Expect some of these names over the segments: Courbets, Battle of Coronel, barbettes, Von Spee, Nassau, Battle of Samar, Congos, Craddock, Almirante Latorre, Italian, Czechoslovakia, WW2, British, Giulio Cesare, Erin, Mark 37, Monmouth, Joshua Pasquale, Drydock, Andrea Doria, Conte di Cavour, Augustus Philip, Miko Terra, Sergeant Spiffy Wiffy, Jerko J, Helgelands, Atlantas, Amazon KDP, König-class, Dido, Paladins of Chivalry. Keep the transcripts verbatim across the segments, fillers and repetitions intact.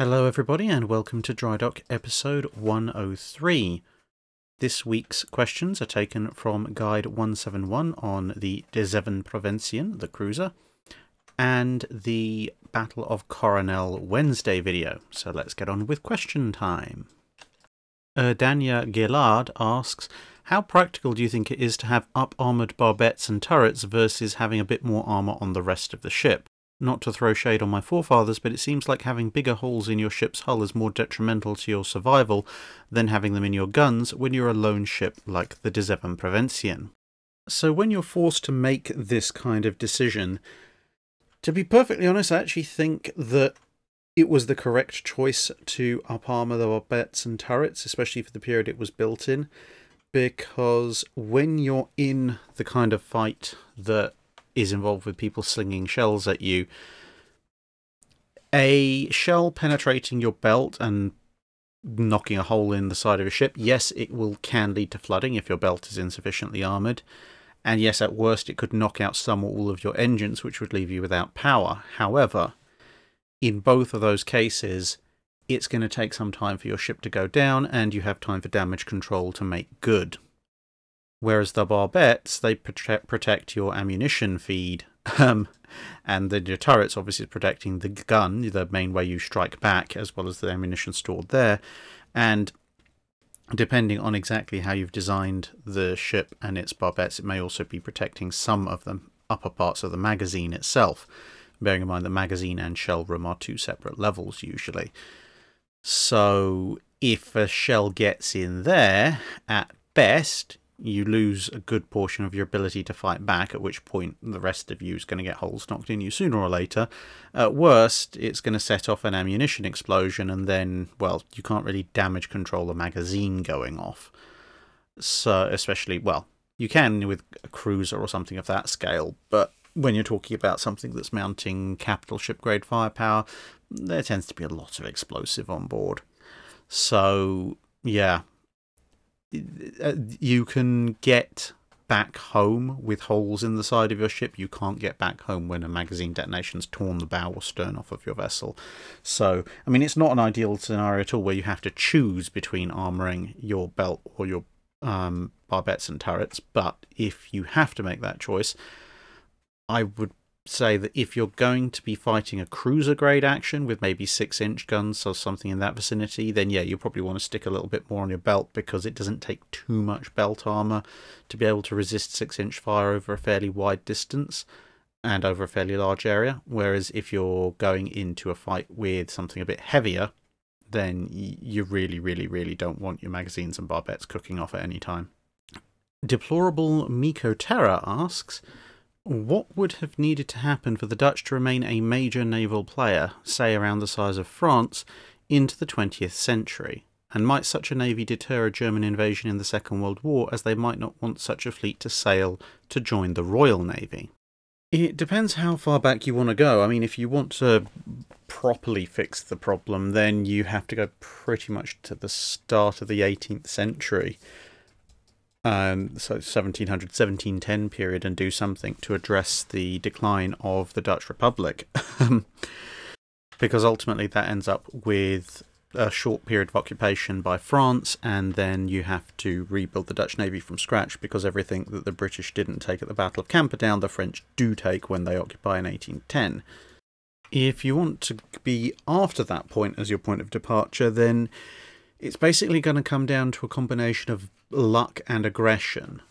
Hello everybody and welcome to Drydock episode one oh three. This week's questions are taken from Guide one seventy-one on the De Zeven Provinciën, the cruiser, and the Battle of Coronel Wednesday video. So let's get on with question time. Uh, Daniel Gillard asks, how practical do you think it is to have up-armoured barbettes and turrets versus having a bit more armour on the rest of the ship? Not to throw shade on my forefathers, but it seems like having bigger holes in your ship's hull is more detrimental to your survival than having them in your guns when you're a lone ship like the De Zeven Provinciën. So when you're forced to make this kind of decision, to be perfectly honest, I actually think that it was the correct choice to up-armour the barbettes and turrets, especially for the period it was built in, because when you're in the kind of fight that is involved with people slinging shells at you, a shell penetrating your belt and knocking a hole in the side of a ship, yes, it will can lead to flooding if your belt is insufficiently armoured, and yes, at worst, it could knock out some or all of your engines, which would leave you without power. However, in both of those cases, it's going to take some time for your ship to go down, and you have time for damage control to make good. Whereas the barbettes, they protect, protect your ammunition feed, um, and the turrets obviously is protecting the gun, the main way you strike back, as well as the ammunition stored there. And depending on exactly how you've designed the ship and its barbettes, it may also be protecting some of the upper parts of the magazine itself, bearing in mind the magazine and shell room are two separate levels usually. So if a shell gets in there, at best, you lose a good portion of your ability to fight back, at which point the rest of you is going to get holes knocked in you sooner or later. At worst, it's going to set off an ammunition explosion, and then, well, you can't really damage control a magazine going off. So, especially, well, you can with a cruiser or something of that scale, but when you're talking about something that's mounting capital ship-grade firepower, there tends to be a lot of explosive on board. So, yeah, you can get back home with holes in the side of your ship. You can't get back home when a magazine detonation's torn the bow or stern off of your vessel. So, I mean, it's not an ideal scenario at all where you have to choose between armouring your belt or your um, barbettes and turrets, but if you have to make that choice, I would say that if you're going to be fighting a cruiser grade action with maybe six inch guns or something in that vicinity, then yeah, you probably want to stick a little bit more on your belt, because it doesn't take too much belt armor to be able to resist six inch fire over a fairly wide distance and over a fairly large area. Whereas if you're going into a fight with something a bit heavier, then you really really really don't want your magazines and barbettes cooking off at any time. Deplorable Miko Terra asks, what would have needed to happen for the Dutch to remain a major naval player, say around the size of France, into the twentieth century? And might such a navy deter a German invasion in the Second World War, as they might not want such a fleet to sail to join the Royal Navy? It depends how far back you want to go. I mean, if you want to properly fix the problem, then you have to go pretty much to the start of the eighteenth century. Um, so seventeen hundred, seventeen ten period, and do something to address the decline of the Dutch Republic, because ultimately that ends up with a short period of occupation by France, and then you have to rebuild the Dutch Navy from scratch, because everything that the British didn't take at the Battle of Camperdown, the French do take when they occupy in eighteen ten. If you want to be after that point as your point of departure, then it's basically going to come down to a combination of luck and aggression.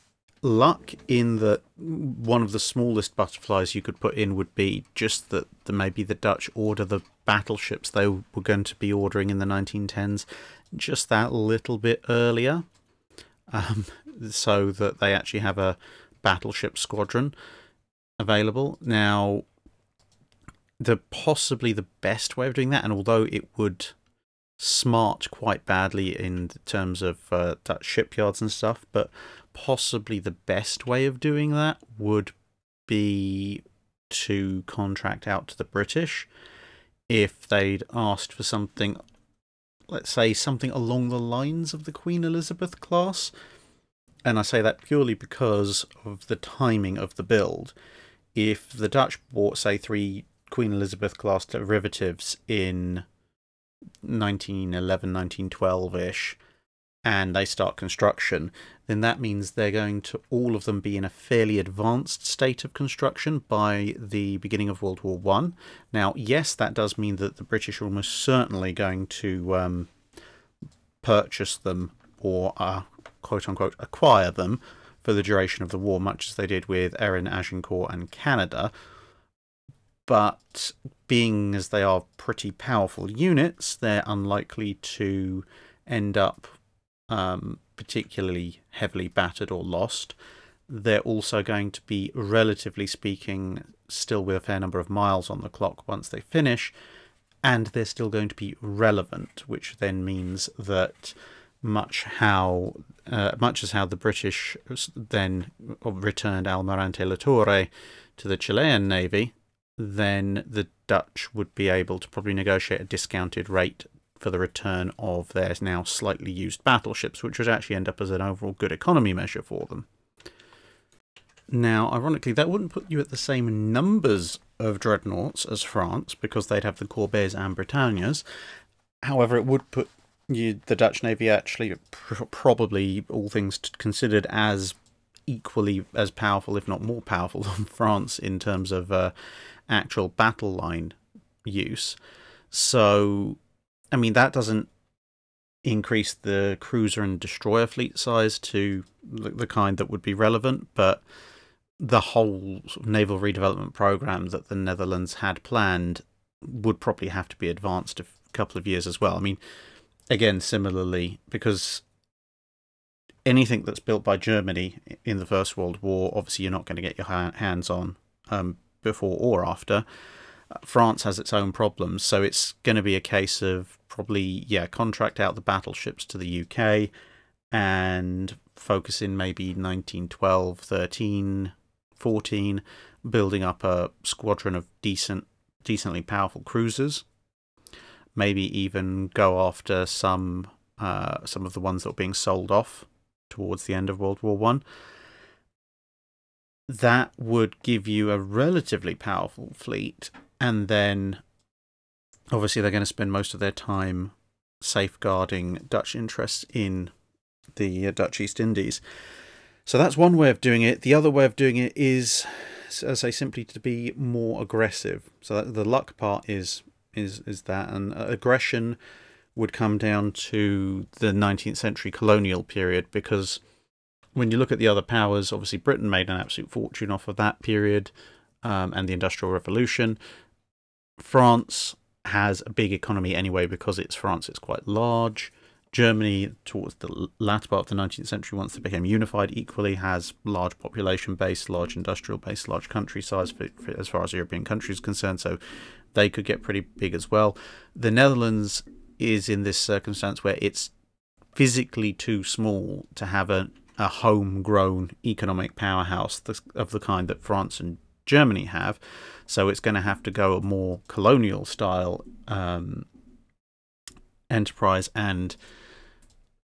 Luck in that one of the smallest butterflies you could put in would be just that the, maybe the Dutch order the battleships they were going to be ordering in the nineteen tens just that little bit earlier, um, so that they actually have a battleship squadron available. Now, the possibly the best way of doing that, and although it would smart quite badly in terms of uh, Dutch shipyards and stuff, but possibly the best way of doing that would be to contract out to the British. If they'd asked for something, let's say something along the lines of the Queen Elizabeth class, and I say that purely because of the timing of the build. If the Dutch bought, say, three Queen Elizabeth class derivatives in nineteen eleven, nineteen twelve-ish, and they start construction, then that means they're going to all of them be in a fairly advanced state of construction by the beginning of World War One. Now, yes, that does mean that the British are almost certainly going to um, purchase them or uh, quote-unquote acquire them for the duration of the war, much as they did with Erin, Agincourt and Canada. But being as they are pretty powerful units, they're unlikely to end up um, particularly heavily battered or lost. They're also going to be, relatively speaking, still with a fair number of miles on the clock once they finish, and they're still going to be relevant, which then means that much how uh, much as how the British then returned Almirante Latorre to the Chilean Navy, then the Dutch would be able to probably negotiate a discounted rate for the return of their now slightly used battleships, which would actually end up as an overall good economy measure for them. Now, ironically, that wouldn't put you at the same numbers of dreadnoughts as France, because they'd have the Courbets and Britannias. However, it would put you, the Dutch Navy, actually pr probably, all things considered, as equally as powerful, if not more powerful, than France in terms of uh, actual battle line use. So, I mean, that doesn't increase the cruiser and destroyer fleet size to the kind that would be relevant, but the whole naval redevelopment program that the Netherlands had planned would probably have to be advanced a couple of years as well. I mean, again, similarly, because anything that's built by Germany in the First World War, obviously you're not going to get your hands on um, before or after. France has its own problems, so it's going to be a case of probably, yeah, contract out the battleships to the U K and focus in maybe nineteen twelve, thirteen, fourteen, building up a squadron of decent, decently powerful cruisers. Maybe even go after some uh, some of the ones that were being sold off towards the end of World War One. That would give you a relatively powerful fleet, and then obviously they're going to spend most of their time safeguarding Dutch interests in the Dutch East Indies. So that's one way of doing it. The other way of doing it is, as I say, simply to be more aggressive. So that, the luck part is is is that, and aggression would come down to the nineteenth century colonial period, because when you look at the other powers, obviously Britain made an absolute fortune off of that period um, and the Industrial Revolution. France has a big economy anyway because it's France, it's quite large. Germany, towards the latter part of the nineteenth century, once they became unified, equally has large population base, large industrial base, large country size for, for, as far as European countries is concerned, so they could get pretty big as well. The Netherlands is in this circumstance where it's physically too small to have a, a homegrown economic powerhouse of the kind that France and Germany have, so it's going to have to go a more colonial style um, enterprise and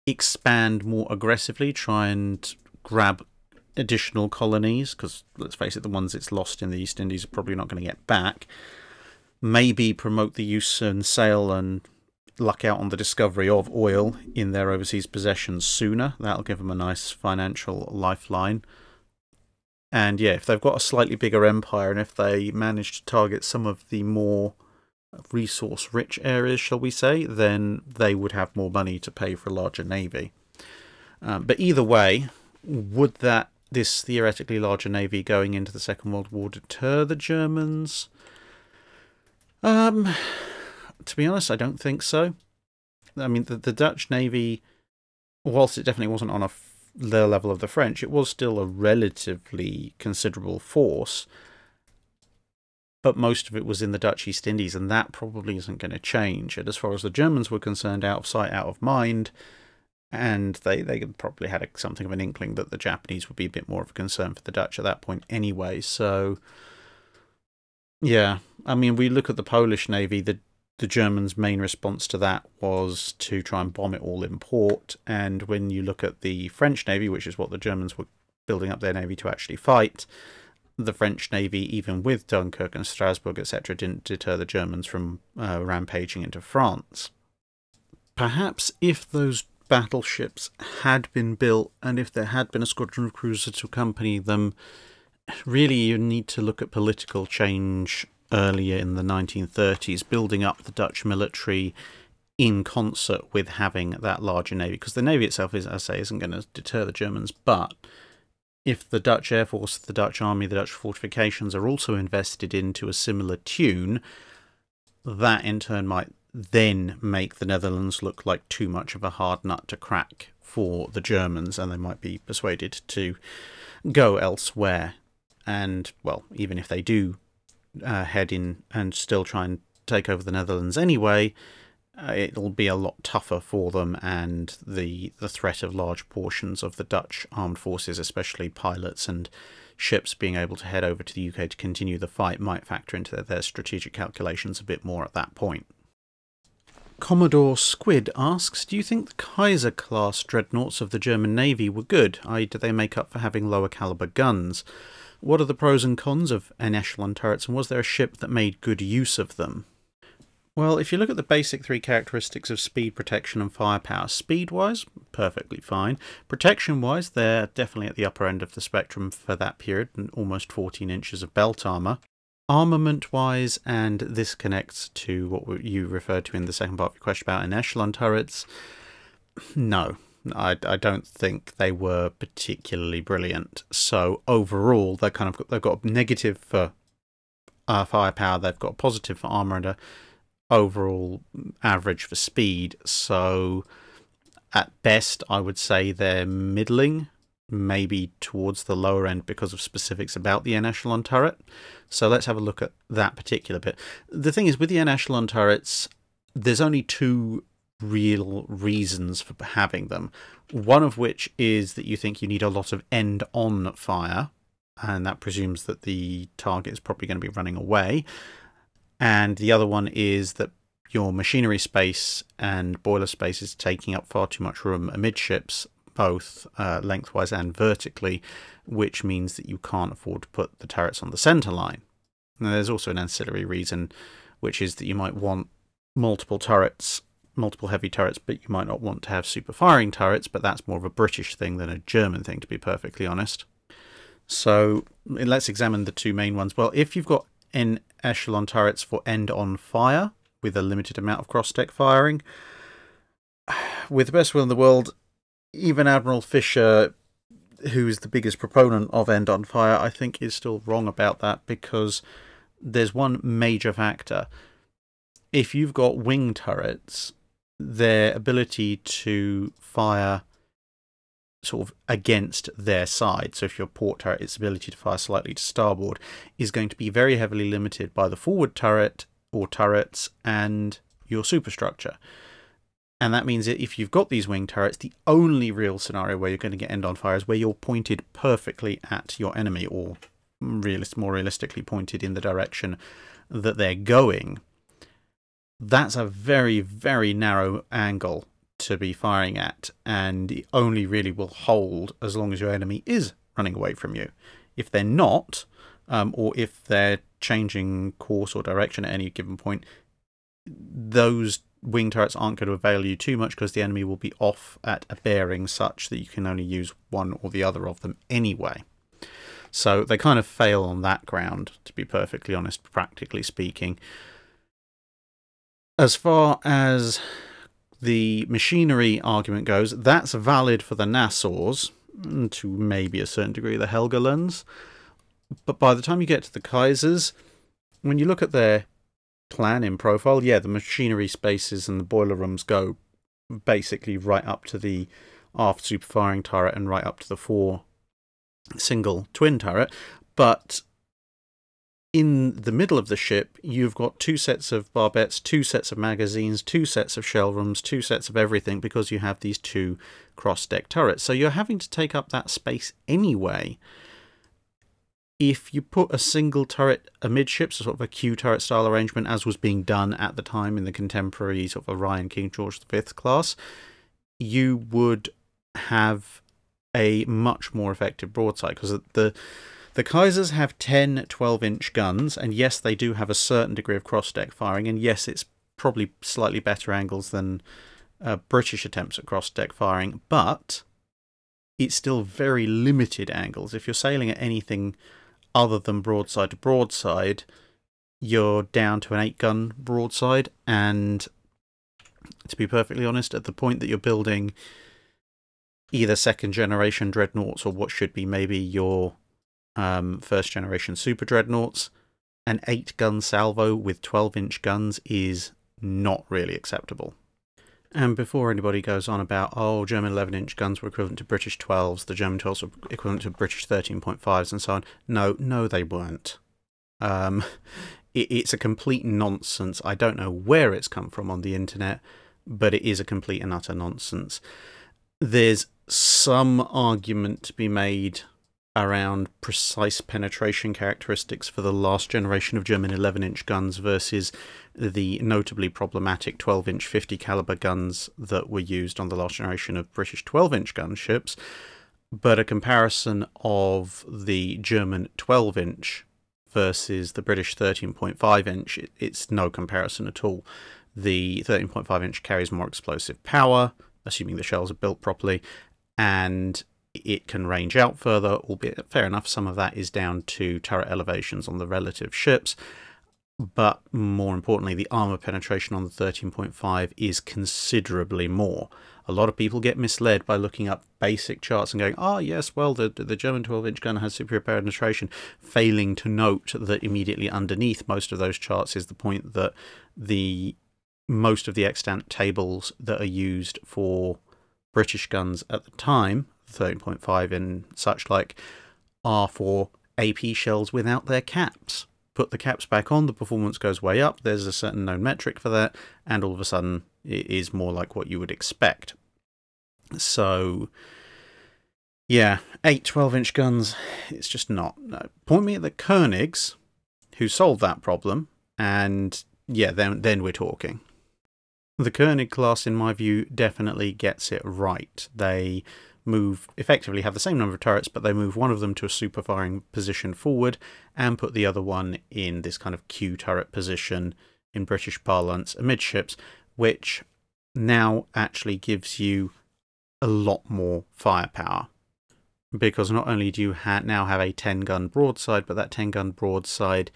expand more aggressively, try and grab additional colonies, because let's face it, the ones it's lost in the East Indies are probably not going to get back. Maybe promote the use and sale and luck out on the discovery of oil in their overseas possessions sooner. That'll give them a nice financial lifeline. And yeah, if they've got a slightly bigger empire and if they manage to target some of the more resource-rich areas, shall we say, then they would have more money to pay for a larger navy. Um, but either way, would that this theoretically larger navy going into the Second World War deter the Germans? Um, to be honest, I don't think so. I mean, the, the Dutch Navy, whilst it definitely wasn't on a f the level of the French, it was still a relatively considerable force. But most of it was in the Dutch East Indies, and that probably isn't going to change. And as far as the Germans were concerned, out of sight, out of mind, and they, they probably had a, something of an inkling that the Japanese would be a bit more of a concern for the Dutch at that point anyway. So, yeah, I mean, we look at the Polish Navy, the, the Germans' main response to that was to try and bomb it all in port. And when you look at the French Navy, which is what the Germans were building up their navy to actually fight, the French Navy, even with Dunkirk and Strasbourg, et cetera, didn't deter the Germans from uh, rampaging into France. Perhaps if those battleships had been built and if there had been a squadron of cruisers to accompany them, really you need to look at political change earlier in the nineteen thirties, building up the Dutch military in concert with having that larger navy, because the navy itself, is, as I say, isn't going to deter the Germans, but if the Dutch Air Force, the Dutch Army, the Dutch fortifications are also invested into a similar tune, that in turn might then make the Netherlands look like too much of a hard nut to crack for the Germans, and they might be persuaded to go elsewhere. And, well, even if they do uh, head in and still try and take over the Netherlands anyway, uh, it'll be a lot tougher for them, and the, the threat of large portions of the Dutch armed forces, especially pilots and ships, being able to head over to the U K to continue the fight might factor into their, their strategic calculations a bit more at that point. Commodore Squid asks, do you think the Kaiser-class dreadnoughts of the German Navy were good, that is do they make up for having lower caliber guns? What are the pros and cons of N-echelon turrets, and was there a ship that made good use of them? Well, if you look at the basic three characteristics of speed, protection and firepower, speed-wise, perfectly fine. Protection-wise, they're definitely at the upper end of the spectrum for that period, and almost fourteen inches of belt armour. Armament-wise, and this connects to what you referred to in the second part of your question about N-echelon turrets, no. I, I don't think they were particularly brilliant. So overall, they're kind of they've got a negative for uh, firepower, they've got a positive for armour, and a overall average for speed. So at best, I would say they're middling, maybe towards the lower end because of specifics about the N-echelon turret. So let's have a look at that particular bit. The thing is, with the N-echelon turrets, there's only two real reasons for having them, one of which is that you think you need a lot of end-on fire, and that presumes that the target is probably going to be running away, and the other one is that your machinery space and boiler space is taking up far too much room amidships, both uh, lengthwise and vertically, which means that you can't afford to put the turrets on the centre line. Now, there's also an ancillary reason, which is that you might want multiple turrets, multiple heavy turrets, but you might not want to have super firing turrets, but that's more of a British thing than a German thing, to be perfectly honest. So let's examine the two main ones. Well, if you've got N-echelon turrets for end-on fire with a limited amount of cross-deck firing, with the best will in the world, even Admiral Fisher, who is the biggest proponent of end-on fire, I think is still wrong about that, because there's one major factor. If you've got wing turrets, their ability to fire sort of against their side, so if your port turret, its ability to fire slightly to starboard, is going to be very heavily limited by the forward turret or turrets and your superstructure. And that means that if you've got these wing turrets, the only real scenario where you're going to get end on fire is where you're pointed perfectly at your enemy, or realist, more realistically pointed in the direction that they're going. That's a very, very narrow angle to be firing at, and it only really will hold as long as your enemy is running away from you. If they're not, um, or if they're changing course or direction at any given point, those wing turrets aren't going to avail you too much, because the enemy will be off at a bearing such that you can only use one or the other of them anyway. So they kind of fail on that ground, to be perfectly honest, practically speaking. As far as the machinery argument goes, that's valid for the Nassaus, and to maybe a certain degree the Helgelands. But by the time you get to the Kaisers, when you look at their plan in profile, yeah, the machinery spaces and the boiler rooms go basically right up to the aft super firing turret and right up to the fore single twin turret, but in the middle of the ship you've got two sets of barbettes, two sets of magazines, two sets of shell rooms, two sets of everything, because you have these two cross-deck turrets, so you're having to take up that space anyway. If you put a single turret amidships, a sort of a Q turret style arrangement, as was being done at the time in the contemporary sort of Orion King George the fifth class, you would have a much more effective broadside, because the the Kaisers have ten twelve inch guns, and yes, they do have a certain degree of cross deck firing, and yes, it's probably slightly better angles than uh, British attempts at cross-deck firing, but it's still very limited angles. If you're sailing at anything other than broadside to broadside, you're down to an eight-gun broadside, and to be perfectly honest, at the point that you're building either second-generation dreadnoughts or what should be maybe your um, first-generation super dreadnoughts, an eight-gun salvo with twelve-inch guns is not really acceptable. And before anybody goes on about, oh, German eleven-inch guns were equivalent to British twelves, the German twelves were equivalent to British thirteen point fives and so on. No, no, they weren't. Um, it, it's a complete nonsense. I don't know where it's come from on the internet, but it is a complete and utter nonsense. There's some argument to be made around precise penetration characteristics for the last generation of German eleven-inch guns versus the notably problematic twelve-inch fifty caliber guns that were used on the last generation of British twelve-inch gunships, but a comparison of the German twelve-inch versus the British thirteen point five inch, it, it's no comparison at all. The thirteen point five inch carries more explosive power, assuming the shells are built properly, and it can range out further, albeit fair enough, some of that is down to turret elevations on the relative ships, but more importantly, the armour penetration on the thirteen point five is considerably more. A lot of people get misled by looking up basic charts and going, oh yes, well, the, the German twelve-inch gun has superior penetration, failing to note that immediately underneath most of those charts is the point that the most of the extant tables that are used for British guns at the time, thirteen point five and such like, are for A P shells without their caps. Put the caps back on, the performance goes way up, there's a certain known metric for that, and all of a sudden it is more like what you would expect. So, yeah, eight twelve-inch guns, it's just not. No. Point me at the Königs, who solved that problem, and yeah, then, then we're talking. The König class, in my view, definitely gets it right. They move, effectively have the same number of turrets, but they move one of them to a super firing position forward and put the other one in this kind of Q turret position in British parlance amidships, which now actually gives you a lot more firepower, because not only do you ha now have a ten gun broadside, but that ten gun broadside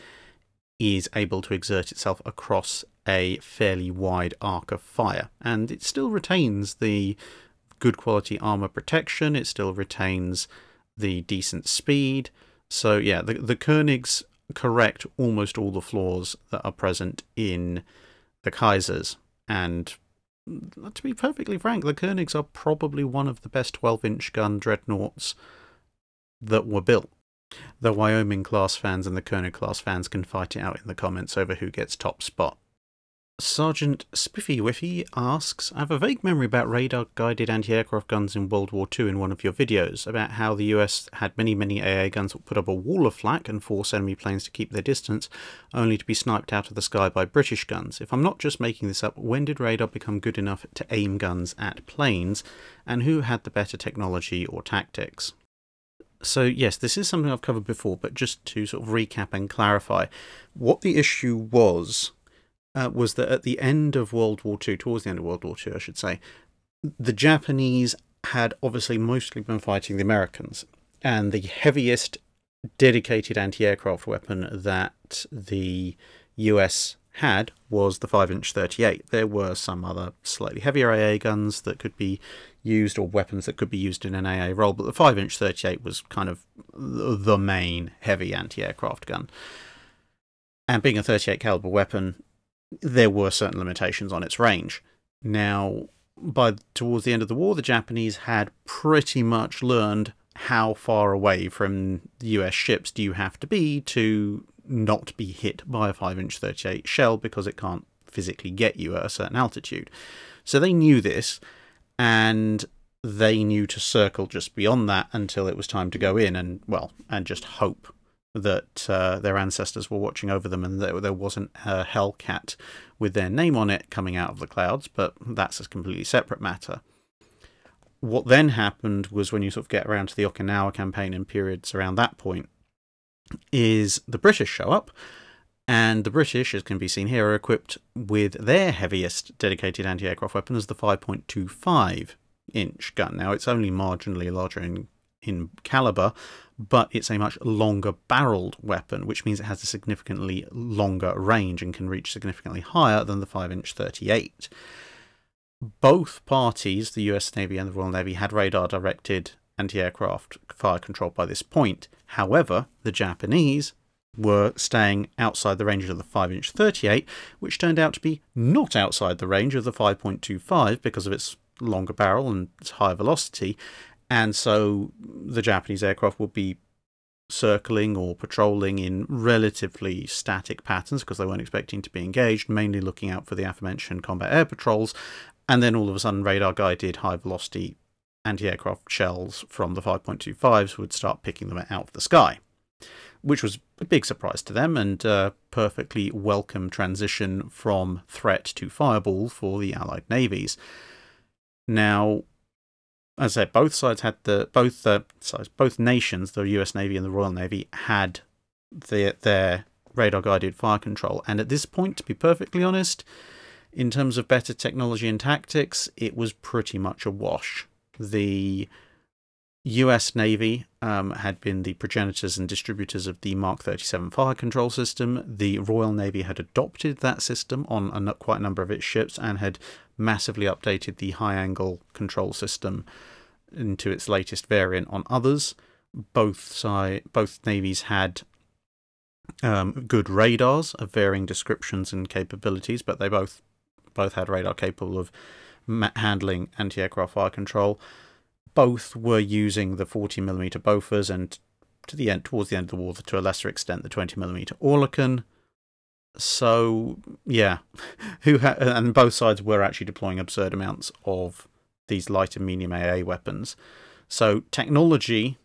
is able to exert itself across a fairly wide arc of fire, and it still retains the good quality armor protection, it still retains the decent speed. So yeah, the, the Königs correct almost all the flaws that are present in the Kaisers, and to be perfectly frank, the Königs are probably one of the best twelve-inch gun dreadnoughts that were built. The Wyoming-class fans and the König-class fans can fight it out in the comments over who gets top spot. Sergeant Spiffy Wiffy asks, I have a vague memory about radar-guided anti-aircraft guns in World War Two in one of your videos, about how the U S had many, many A A guns that put up a wall of flak and force enemy planes to keep their distance, only to be sniped out of the sky by British guns. If I'm not just making this up, when did radar become good enough to aim guns at planes, and who had the better technology or tactics? So yes, this is something I've covered before, but just to sort of recap and clarify, what the issue was... Uh, was that at the end of World War Two, towards the end of World War Two, I should say, the Japanese had obviously mostly been fighting the Americans, and the heaviest dedicated anti-aircraft weapon that the U S had was the five inch thirty-eight. There were some other slightly heavier A A guns that could be used, or weapons that could be used in an A A role, but the five inch thirty-eight was kind of the main heavy anti-aircraft gun. And being a thirty-eight caliber weapon, there were certain limitations on its range. Now, by towards the end of the war, the Japanese had pretty much learned how far away from the U S ships do you have to be to not be hit by a five inch thirty-eight shell, because it can't physically get you at a certain altitude. So they knew this, and they knew to circle just beyond that until it was time to go in and, well, and just hope that uh, their ancestors were watching over them and that there wasn't a Hellcat with their name on it coming out of the clouds, but that's a completely separate matter. What then happened was, when you sort of get around to the Okinawa campaign and periods around that point, is the British show up And the British, as can be seen here, are equipped with their heaviest dedicated anti-aircraft weapon as the five point two five inch gun. Now, it's only marginally larger in, in calibre, but it's a much longer barreled weapon, which means it has a significantly longer range and can reach significantly higher than the five inch thirty-eight. Both parties, the U S Navy and the Royal Navy, had radar-directed anti-aircraft fire control by this point. However, the Japanese were staying outside the range of the five inch thirty-eight, which turned out to be not outside the range of the five point two five because of its longer barrel and its high velocity, and so the Japanese aircraft would be circling or patrolling in relatively static patterns because they weren't expecting to be engaged, mainly looking out for the aforementioned combat air patrols, and then all of a sudden radar-guided high-velocity anti-aircraft shells from the five point two fives would start picking them out of the sky, which was a big surprise to them and a perfectly welcome transition from threat to fireball for the Allied navies. Now, as I said, both sides had the both uh, sides, both nations, the U S Navy and the Royal Navy, had the, their radar-guided fire control. And at this point, to be perfectly honest, in terms of better technology and tactics, it was pretty much a wash. The U S Navy um, had been the progenitors and distributors of the Mark thirty-seven fire control system. The Royal Navy had adopted that system on a, quite a number of its ships and had massively updated the high-angle control system into its latest variant on others. Both si- both navies had um, good radars of varying descriptions and capabilities, but they both both had radar capable of ma- handling anti-aircraft fire control. Both were using the forty millimeter Bofors and, to the end, towards the end of the war, to a lesser extent, the twenty millimeter Orlikan. So, yeah, who ha- and both sides were actually deploying absurd amounts of these light and medium A A weapons. So technology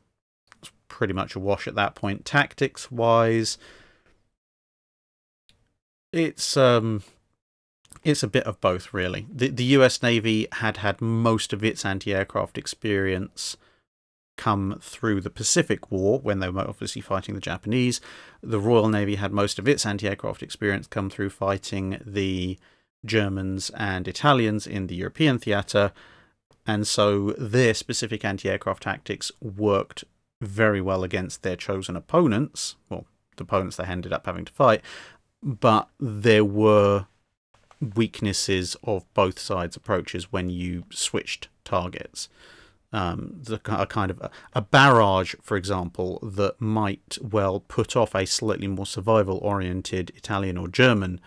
was pretty much a wash at that point. Tactics-wise, it's um. It's a bit of both, really. The the U S Navy had had most of its anti-aircraft experience come through the Pacific War, when they were obviously fighting the Japanese. The Royal Navy had most of its anti-aircraft experience come through fighting the Germans and Italians in the European theatre, and so their specific anti-aircraft tactics worked very well against their chosen opponents, well, the opponents they ended up having to fight, but there were weaknesses of both sides' approaches when you switched targets. Um, the, a kind of a, a barrage, for example, that might well put off a slightly more survival-oriented Italian or German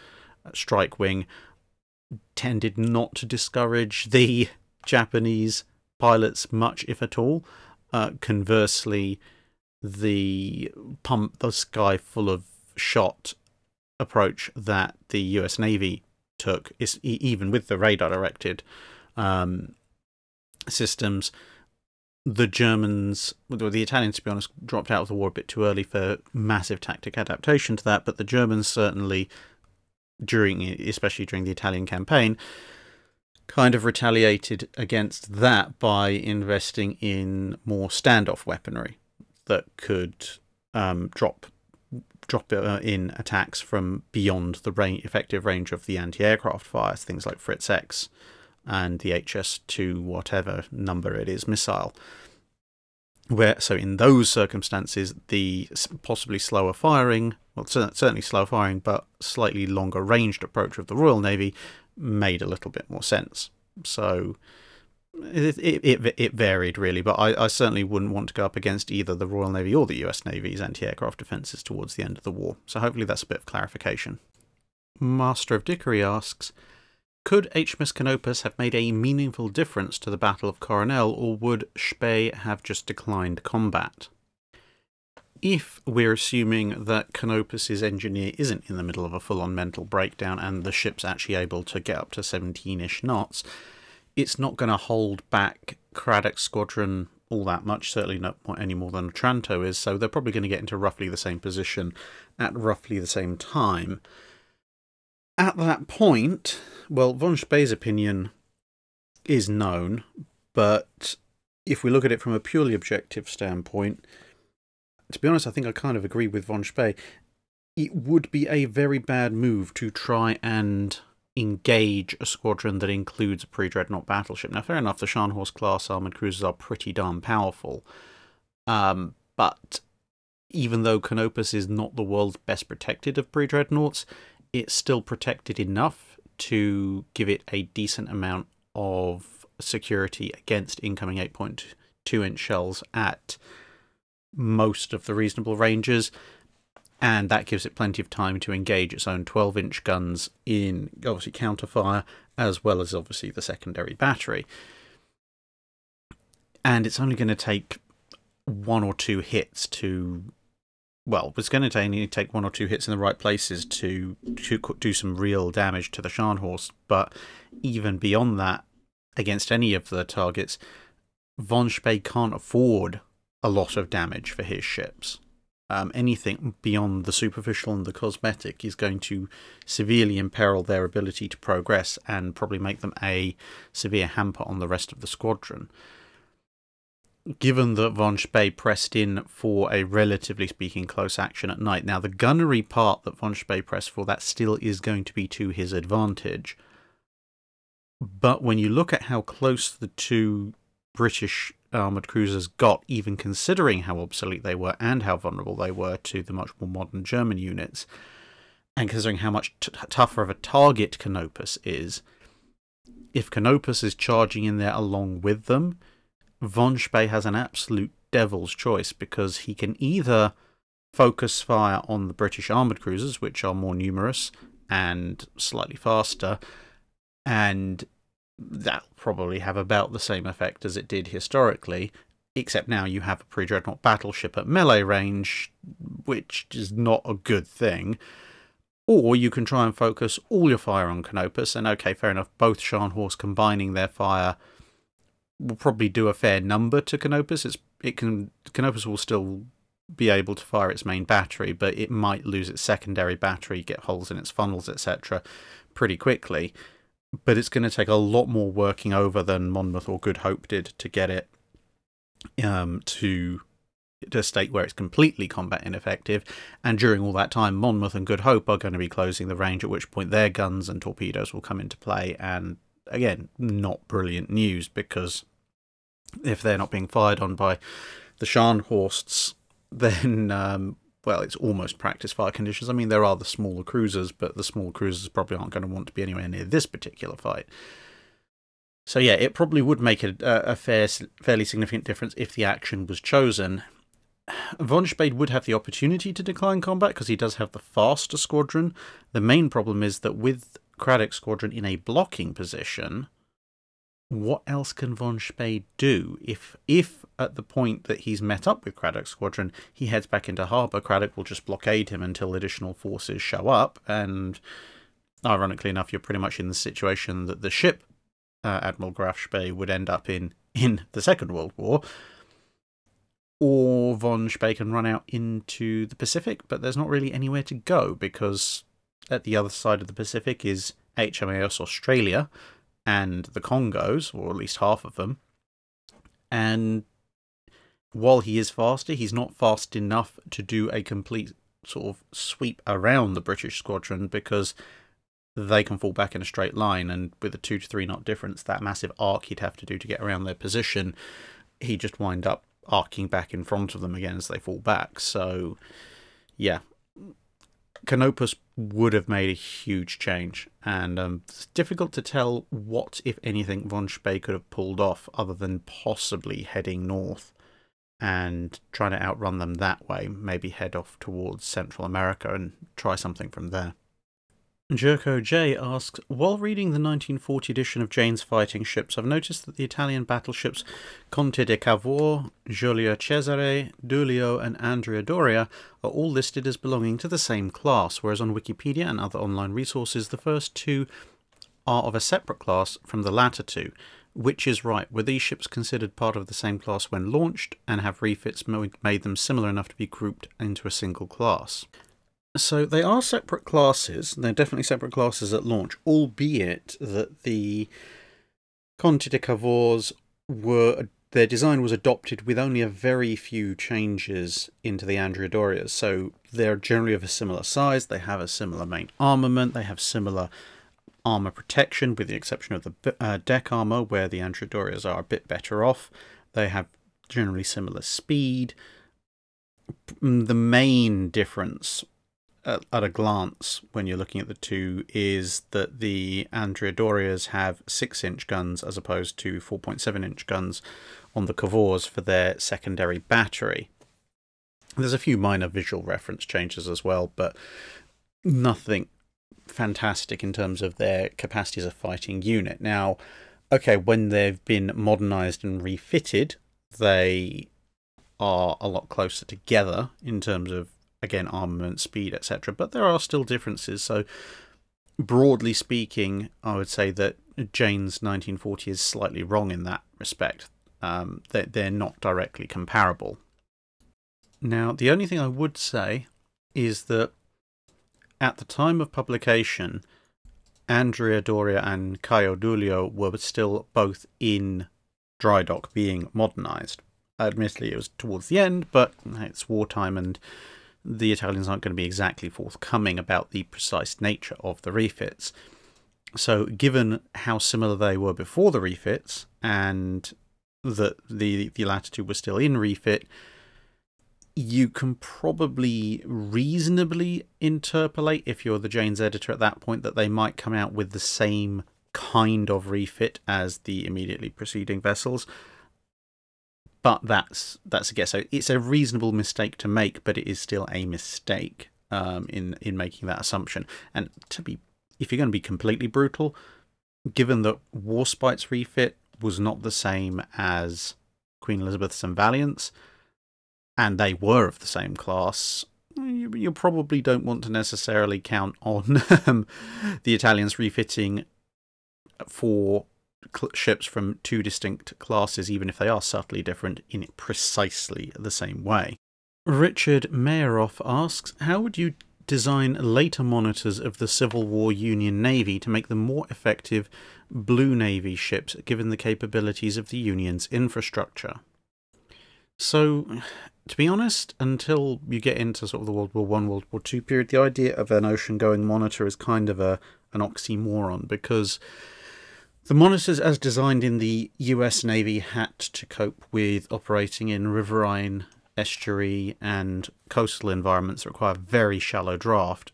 strike wing tended not to discourage the Japanese pilots much, if at all. Uh, conversely, the pump the sky full of shot approach that the U S Navy took, is even with the radar directed um systems, the Germans, well, the Italians, to be honest, dropped out of the war a bit too early for massive tactic adaptation to that, but the Germans certainly, during especially during the Italian campaign, kind of retaliated against that by investing in more standoff weaponry that could um drop drop in attacks from beyond the range, effective range of the anti-aircraft fires, things like Fritz X and the H S two, whatever number it is, missile. Where so in those circumstances, the possibly slower firing, well, certainly slow firing, but slightly longer ranged approach of the Royal Navy made a little bit more sense. So it it, it, it varied, really, but I, I certainly wouldn't want to go up against either the Royal Navy or the U S Navy's anti-aircraft defences towards the end of the war, so hopefully that's a bit of clarification. Master of Dickory asks, could H M S Canopus have made a meaningful difference to the Battle of Coronel, or would Spee have just declined combat? If we're assuming that Canopus's engineer isn't in the middle of a full-on mental breakdown and the ship's actually able to get up to seventeen-ish knots, it's not going to hold back Craddock's squadron all that much, certainly not any more than Otranto is, so they're probably going to get into roughly the same position at roughly the same time. At that point, well, von Spee's opinion is known, but if we look at it from a purely objective standpoint, to be honest, I think I kind of agree with von Spee. it would be a very bad move to try and engage a squadron that includes a pre-dreadnought battleship. Now, fair enough, the Scharnhorst-class armoured cruisers are pretty darn powerful, um, but even though Canopus is not the world's best protected of pre-dreadnoughts, it's still protected enough to give it a decent amount of security against incoming eight point two inch shells at most of the reasonable ranges, and that gives it plenty of time to engage its own twelve inch guns in, obviously, counterfire, as well as, obviously, the secondary battery. And it's only going to take one or two hits to... Well, it's going to only take one or two hits in the right places to, to do some real damage to the Scharnhorst, but even beyond that, against any of the targets, Von Spee can't afford a lot of damage for his ships. Um, anything beyond the superficial and the cosmetic is going to severely imperil their ability to progress and probably make them a severe hamper on the rest of the squadron. Given that Von Spee pressed in for a, relatively speaking, close action at night. Now, the gunnery part that Von Spee pressed for, that still is going to be to his advantage. But when you look at how close the two British armoured cruisers got, even considering how obsolete they were and how vulnerable they were to the much more modern German units, and considering how much t tougher of a target Canopus is, if Canopus is charging in there along with them, Von Spee has an absolute devil's choice, because he can either focus fire on the British armoured cruisers, which are more numerous and slightly faster, and that'll probably have about the same effect as it did historically, except now you have a pre-dreadnought battleship at melee range, which is not a good thing. Or you can try and focus all your fire on Canopus, and okay, fair enough, both Scharnhorst combining their fire will probably do a fair number to Canopus. It's, it can, Canopus will still be able to fire its main battery, but it might lose its secondary battery, get holes in its funnels, et cetera pretty quickly. But it's going to take a lot more working over than Monmouth or Good Hope did to get it um, to, to a state where it's completely combat ineffective. And during all that time, Monmouth and Good Hope are going to be closing the range, at which point their guns and torpedoes will come into play. And again, not brilliant news, because if they're not being fired on by the Scharnhorsts, then, um, well, it's almost practice fire conditions. I mean, there are the smaller cruisers, but the small cruisers probably aren't going to want to be anywhere near this particular fight. So yeah, it probably would make a, a fair, fairly significant difference if the action was chosen. Von Spee would have the opportunity to decline combat, because he does have the faster squadron. The main problem is that with Craddock's squadron in a blocking position, what else can Von Spee do? If if at the point that he's met up with Craddock's squadron, he heads back into harbour, Craddock will just blockade him until additional forces show up, and ironically enough, you're pretty much in the situation that the ship uh, Admiral Graf Spee would end up in in the Second World War. Or Von Spee can run out into the Pacific, but there's not really anywhere to go, because at the other side of the Pacific is H M A S Australia and the Congos, or at least half of them. And while he is faster, he's not fast enough to do a complete sort of sweep around the British squadron, because they can fall back in a straight line, and with a two to three knot difference, that massive arc he'd have to do to get around their position, he just wind up arcing back in front of them again as they fall back. So yeah, Canopus would have made a huge change, and um, it's difficult to tell what, if anything, Von Spee could have pulled off, other than possibly heading north and trying to outrun them that way, maybe head off towards Central America and try something from there. Jerko J asks, while reading the nineteen forty edition of Jane's Fighting Ships, I've noticed that the Italian battleships Conte di Cavour, Giulio Cesare, Duilio and Andrea Doria are all listed as belonging to the same class, whereas on Wikipedia and other online resources the first two are of a separate class from the latter two. Which is right? Were these ships considered part of the same class when launched, and have refits made them similar enough to be grouped into a single class? So they are separate classes. They're definitely separate classes at launch, albeit that the Conte di Cavours were Their design was adopted with only a very few changes into the Andrea Dorias, so they're generally of a similar size, they have a similar main armament, they have similar armour protection, with the exception of the uh, deck armour, where the Andrea Dorias are a bit better off. They have generally similar speed. The main difference at, at a glance when you're looking at the two is that the Andrea Dorias have six inch guns as opposed to four point seven inch guns on the Cavours for their secondary battery. There's a few minor visual reference changes as well, but nothing fantastic in terms of their capacity as a fighting unit. Now, okay, when they've been modernised and refitted, they are a lot closer together in terms of, again, armament, speed, et cetera. But there are still differences. So, broadly speaking, I would say that Jane's nineteen forty is slightly wrong in that respect. Um, that they're not directly comparable. Now, the only thing I would say is that at the time of publication, Andrea Doria and Caio Duilio were still both in Drydock being modernised. Admittedly, it was towards the end, but it's wartime and the Italians aren't going to be exactly forthcoming about the precise nature of the refits. So given how similar they were before the refits and that the, the latter two were still in refit, you can probably reasonably interpolate, if you're the Jane's editor at that point, that they might come out with the same kind of refit as the immediately preceding vessels. But that's that's a guess. So it's a reasonable mistake to make, but it is still a mistake um, in in making that assumption. And to be, if you're going to be completely brutal, given that Warspite's refit was not the same as Queen Elizabeth's and Valiant's, and they were of the same class, you, you probably don't want to necessarily count on um, the Italians refitting for ships from two distinct classes, even if they are subtly different, in precisely the same way. Richard Mayeroff asks, how would you design later monitors of the Civil War Union Navy to make them more effective Blue Navy ships, given the capabilities of the Union's infrastructure? So, to be honest, until you get into sort of the World War One, World War Two period, the idea of an ocean-going monitor is kind of a an oxymoron, because the monitors as designed in the U S Navy had to cope with operating in riverine, estuary and coastal environments that require very shallow draft.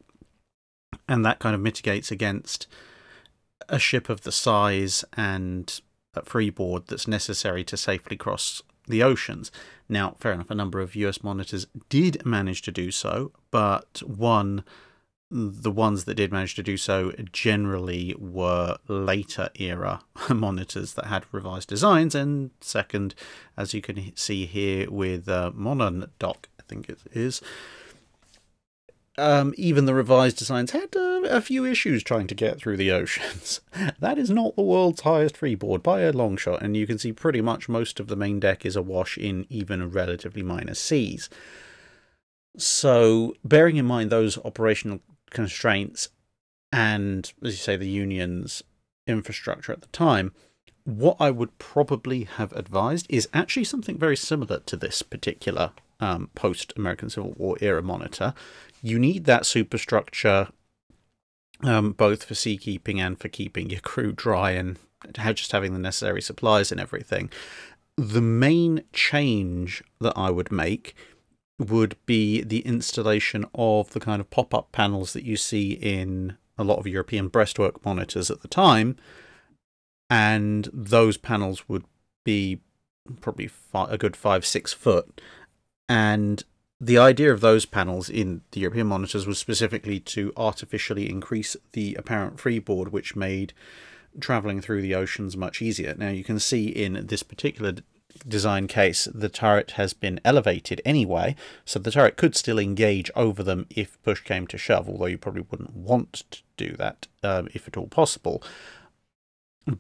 And that kind of mitigates against a ship of the size and freeboard that's necessary to safely cross the oceans. Now, fair enough, a number of U S monitors did manage to do so, but one... the ones that did manage to do so generally were later era monitors that had revised designs. And second, as you can see here with uh, Monodoc, I think it is, um, even the revised designs had uh, a few issues trying to get through the oceans. That is not the world's highest freeboard by a long shot. And you can see pretty much most of the main deck is awash in even relatively minor seas. So bearing in mind those operational constraints and, as you say, the Union's infrastructure at the time, what I would probably have advised is actually something very similar to this particular um, post-American Civil War era monitor. You need that superstructure um, both for seakeeping and for keeping your crew dry and just having the necessary supplies and everything. The main change that I would make would be the installation of the kind of pop-up panels that you see in a lot of European breastwork monitors at the time, and those panels would be probably five, a good five, six foot. And the idea of those panels in the European monitors was specifically to artificially increase the apparent freeboard, which made travelling through the oceans much easier. Now you can see in this particular design case, the turret has been elevated anyway, so the turret could still engage over them if push came to shove, although you probably wouldn't want to do that um, if at all possible.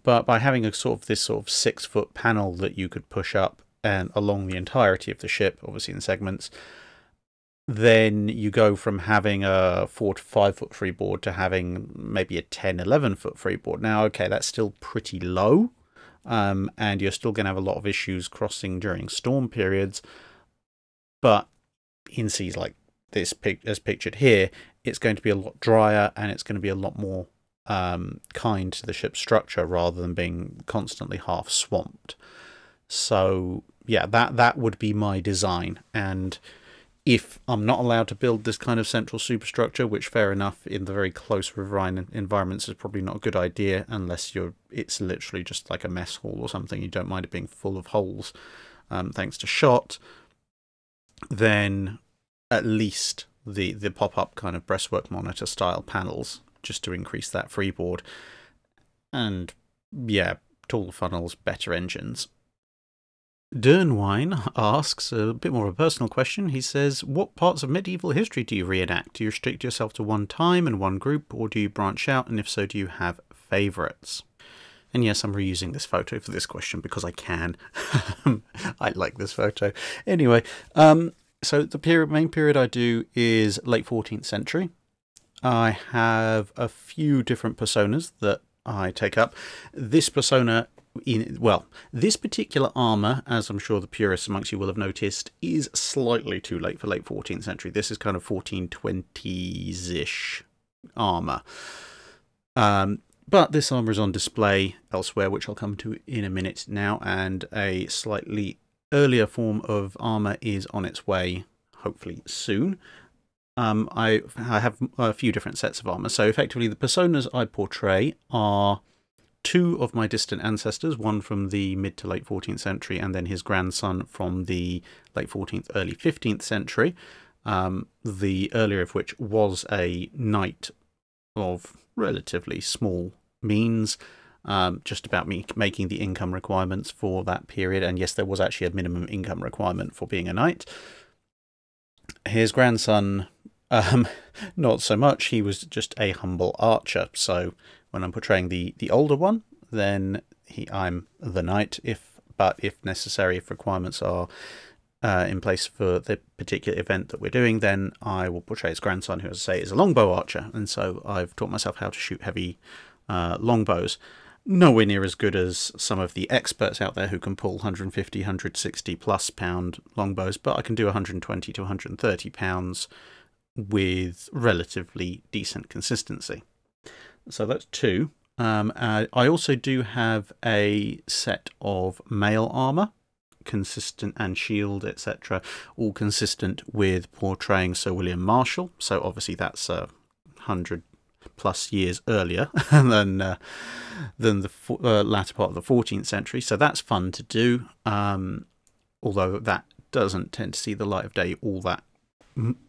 But by having a sort of this sort of six foot panel that you could push up and along the entirety of the ship, obviously in segments, then you go from having a four to five foot freeboard to having maybe a ten, eleven foot freeboard. Now, okay, that's still pretty low, um, and you're still going to have a lot of issues crossing during storm periods. But in seas like this, as pictured here, it's going to be a lot drier, and it's going to be a lot more um, kind to the ship's structure rather than being constantly half swamped. So yeah, that that would be my design. And if I'm not allowed to build this kind of central superstructure, which fair enough, in the very close riverine environments is probably not a good idea, unless you're it's literally just like a mess hall or something, you don't mind it being full of holes, um, thanks to shot, then at least the, the pop-up kind of breastwork monitor style panels, just to increase that freeboard. And yeah, taller funnels, better engines. Dernwine asks a bit more of a personal question. He says, what parts of medieval history do you reenact? Do you restrict yourself to one time and one group, or do you branch out? And if so, do you have favourites? And yes, I'm reusing this photo for this question because I can. I like this photo. Anyway, um, so the period, main period I do is late fourteenth century. I have a few different personas that I take up. This persona In, well, this particular armour, as I'm sure the purists amongst you will have noticed, is slightly too late for late fourteenth century. This is kind of fourteen twenties-ish armour. Um, but this armour is on display elsewhere, which I'll come to in a minute now, and a slightly earlier form of armour is on its way, hopefully soon. Um, I, I have a few different sets of armour. So effectively, the personas I portray are two of my distant ancestors, one from the mid to late fourteenth century, and then his grandson from the late fourteenth, early fifteenth century, um, the earlier of which was a knight of relatively small means, um, just about me making the income requirements for that period. And yes, there was actually a minimum income requirement for being a knight. His grandson, um, not so much. He was just a humble archer. So when I'm portraying the, the older one, then he, I'm the knight, if but if necessary, if requirements are uh, in place for the particular event that we're doing, then I will portray his grandson, who, as I say, is a longbow archer. And so I've taught myself how to shoot heavy uh, longbows. Nowhere near as good as some of the experts out there who can pull one hundred fifty, one hundred sixty plus pound longbows, but I can do one hundred twenty to one hundred thirty pounds with relatively decent consistency. So that's two. Um, uh, I also do have a set of mail armour, consistent, and shield, et cetera, all consistent with portraying Sir William Marshall. So obviously that's a uh, hundred plus years earlier than uh, than the uh, latter part of the fourteenth century. So that's fun to do, um, although that doesn't tend to see the light of day all that.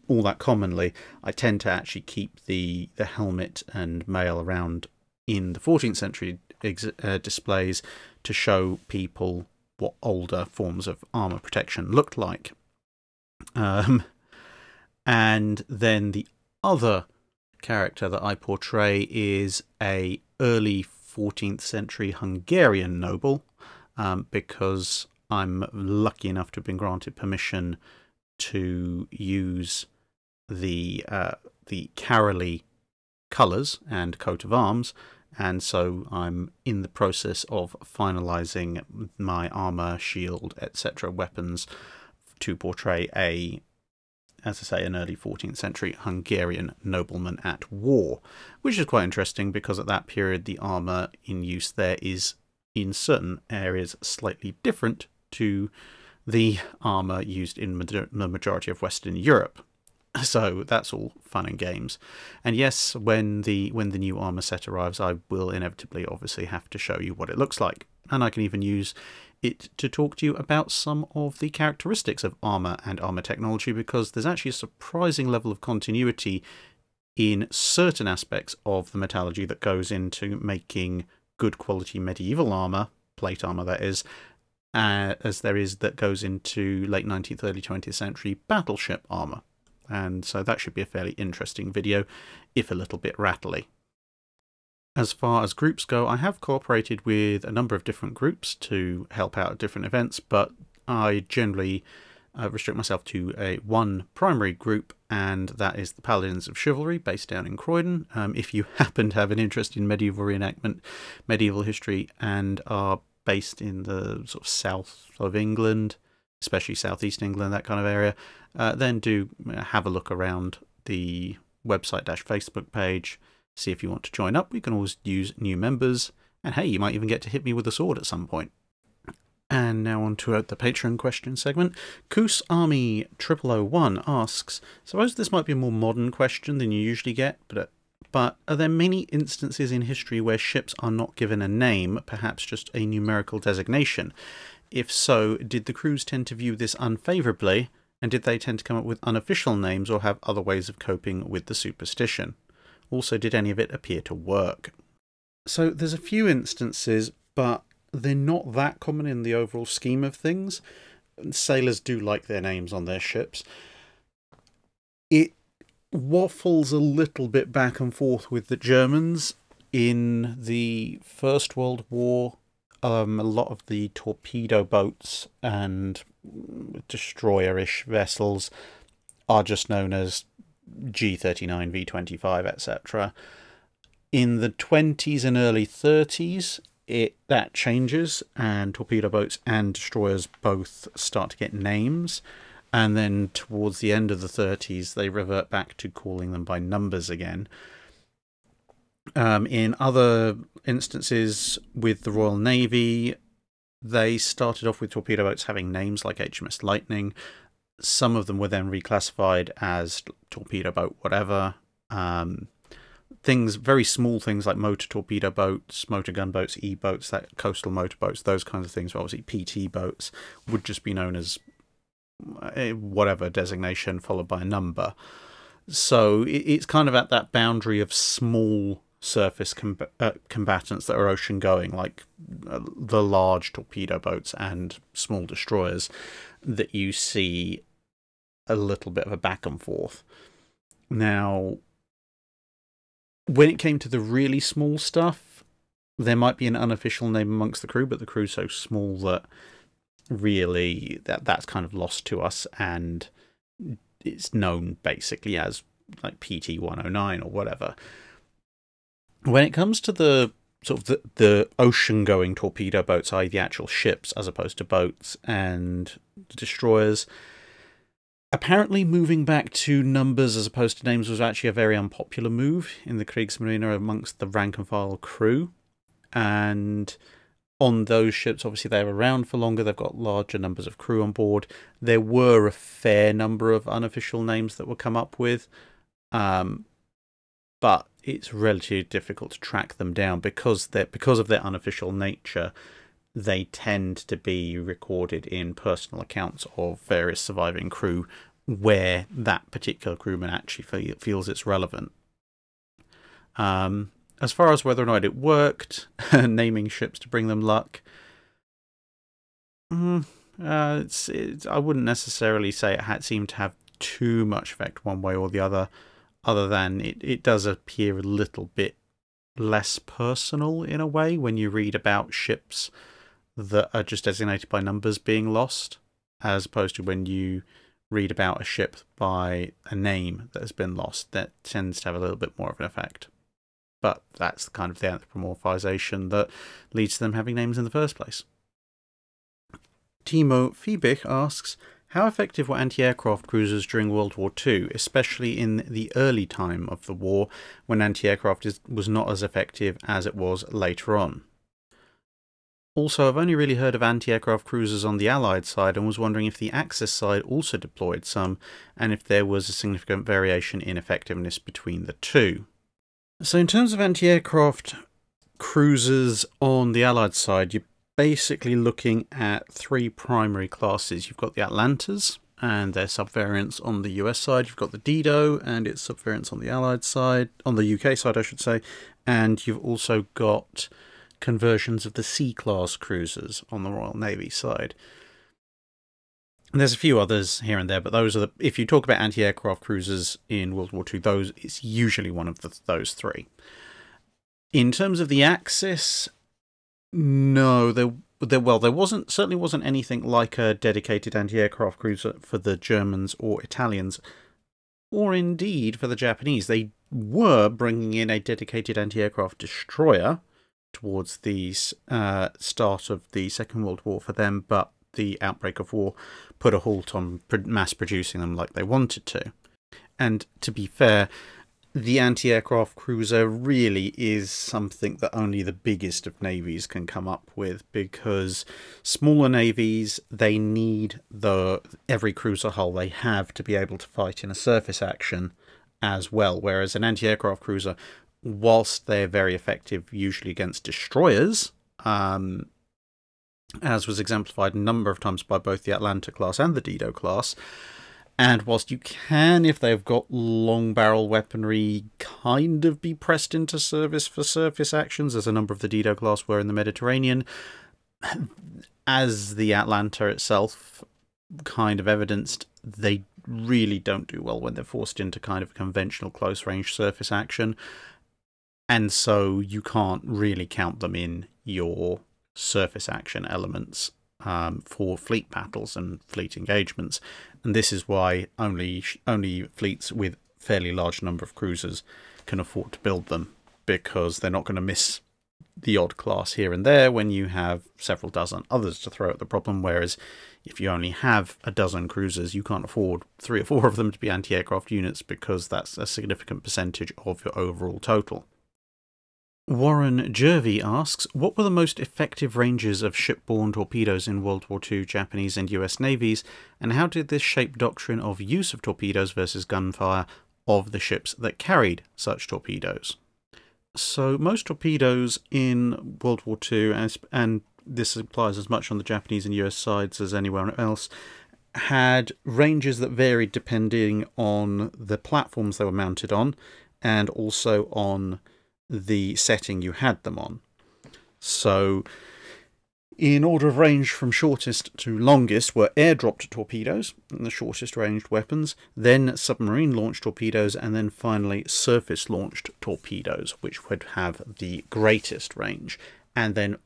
all that commonly. I tend to actually keep the the helmet and mail around in the fourteenth century ex uh, displays to show people what older forms of armor protection looked like. Um, and then the other character that I portray is a early fourteenth century Hungarian noble, um, because I'm lucky enough to have been granted permission to use the uh, the Caroly colours and coat of arms, and so I'm in the process of finalising my armour, shield, et cetera, weapons to portray a, as I say, an early fourteenth century Hungarian nobleman at war, which is quite interesting because at that period the armour in use there is in certain areas slightly different to the armour used in the majority of Western Europe. So that's all fun and games. And yes, when the when the new armour set arrives, I will inevitably obviously have to show you what it looks like. And I can even use it to talk to you about some of the characteristics of armour and armour technology, because there's actually a surprising level of continuity in certain aspects of the metallurgy that goes into making good quality medieval armour, plate armour that is, Uh, as there is that goes into late nineteenth, early twentieth century battleship armour. And so that should be a fairly interesting video, if a little bit rattly. As far as groups go, I have cooperated with a number of different groups to help out at different events, but I generally uh, restrict myself to a one primary group, and that is the Paladins of Chivalry, based down in Croydon. Um, if you happen to have an interest in medieval reenactment, medieval history, and are based in the sort of south of England, especially southeast England, that kind of area, uh, then do have a look around the website-Facebook page, see if you want to join up. We can always use new members, and hey, you might even get to hit me with a sword at some point. And now on to the Patreon question segment. Koos Army triple oh one asks, suppose this might be a more modern question than you usually get, but, but are there many instances in history where ships are not given a name, perhaps just a numerical designation? If so, did the crews tend to view this unfavourably, and did they tend to come up with unofficial names or have other ways of coping with the superstition? Also, did any of it appear to work? So there's a few instances, but they're not that common in the overall scheme of things. Sailors do like their names on their ships. It waffles a little bit back and forth with the Germans. In the First World War, um, a lot of the torpedo boats and destroyer-ish vessels are just known as G thirty-nine, V twenty-five, et cetera. In the twenties and early thirties, It that changes, and torpedo boats and destroyers both start to get names, and then towards the end of the thirties they revert back to calling them by numbers again. Um, in other instances with the Royal Navy, they started off with torpedo boats having names like H M S Lightning. Some of them were then reclassified as torpedo boat whatever. Um, Things, very small things like motor torpedo boats, motor gunboats, E-boats, that coastal motor boats, those kinds of things. Obviously, P T boats would just be known as whatever designation followed by a number. So it's kind of at that boundary of small surface comb- uh, combatants that are ocean-going, like the large torpedo boats and small destroyers, that you see a little bit of a back and forth. Now, when it came to the really small stuff, there might be an unofficial name amongst the crew, but the crew's so small that really that that's kind of lost to us, and it's known basically as like P T one oh nine or whatever. When it comes to the sort of the, the ocean-going torpedo boats, that is the actual ships as opposed to boats and destroyers, apparently moving back to numbers as opposed to names was actually a very unpopular move in the Kriegsmarine amongst the rank-and-file crew. And on those ships, obviously, they're around for longer. They've got larger numbers of crew on board. There were a fair number of unofficial names that were come up with, um, but it's relatively difficult to track them down because they're, because of their unofficial nature. They tend to be recorded in personal accounts of various surviving crew where that particular crewman actually fe- feels it's relevant. Um, as far as whether or not it worked, naming ships to bring them luck, mm, uh, it's, it's, I wouldn't necessarily say it had seemed to have too much effect one way or the other, other than it, it does appear a little bit less personal in a way when you read about ships that are just designated by numbers being lost, as opposed to when you read about a ship by a name that has been lost. That tends to have a little bit more of an effect. But that's kind of the anthropomorphization that leads to them having names in the first place. Timo Fiebig asks, how effective were anti-aircraft cruisers during World War Two, especially in the early time of the war, when anti-aircraft is, was not as effective as it was later on? Also, I've only really heard of anti-aircraft cruisers on the Allied side and was wondering if the Axis side also deployed some, and if there was a significant variation in effectiveness between the two. So in terms of anti-aircraft cruisers on the Allied side, you basically looking at three primary classes. You've got the Atlantas and their subvariants on the U S side. You've got the Dido and its subvariants on the Allied side, on the U K side, I should say. And you've also got conversions of the C-class cruisers on the Royal Navy side. And there's a few others here and there, but those are the, if you talk about anti-aircraft cruisers in World War Two, those it's usually one of the, those three. In terms of the Axis, no, there, there, well, there wasn't, certainly wasn't anything like a dedicated anti-aircraft cruiser for the Germans or Italians, or indeed for the Japanese. They were bringing in a dedicated anti-aircraft destroyer, towards the uh, start of the Second World War for them, but the outbreak of war put a halt on mass producing them like they wanted to. And to be fair, the anti-aircraft cruiser really is something that only the biggest of navies can come up with, because smaller navies, they need the every cruiser hull they have to be able to fight in a surface action as well, whereas an anti-aircraft cruiser, whilst they're very effective usually against destroyers, um, as was exemplified a number of times by both the Atlanta class and the Dido class, and whilst you can, if they've got long barrel weaponry, kind of be pressed into service for surface actions, as a number of the Dido class were in the Mediterranean, as the Atlanta itself kind of evidenced, they really don't do well when they're forced into kind of conventional close-range surface action. And so you can't really count them in your surface action elements Um, for fleet battles and fleet engagements, and this is why only only fleets with fairly large number of cruisers can afford to build them, because they're not going to miss the odd class here and there when you have several dozen others to throw at the problem. Whereas if you only have a dozen cruisers, you can't afford three or four of them to be anti-aircraft units, because that's a significant percentage of your overall total. Warren Jervey asks, what were the most effective ranges of shipborne torpedoes in World War Two Japanese and U S navies, and how did this shape doctrine of use of torpedoes versus gunfire of the ships that carried such torpedoes? So most torpedoes in World War Two, as, and this applies as much on the Japanese and U S sides as anywhere else, had ranges that varied depending on the platforms they were mounted on and also on the setting you had them on. So in order of range from shortest to longest were airdropped torpedoes and the shortest ranged weapons, then submarine launched torpedoes, and then finally surface launched torpedoes, which would have the greatest range. And then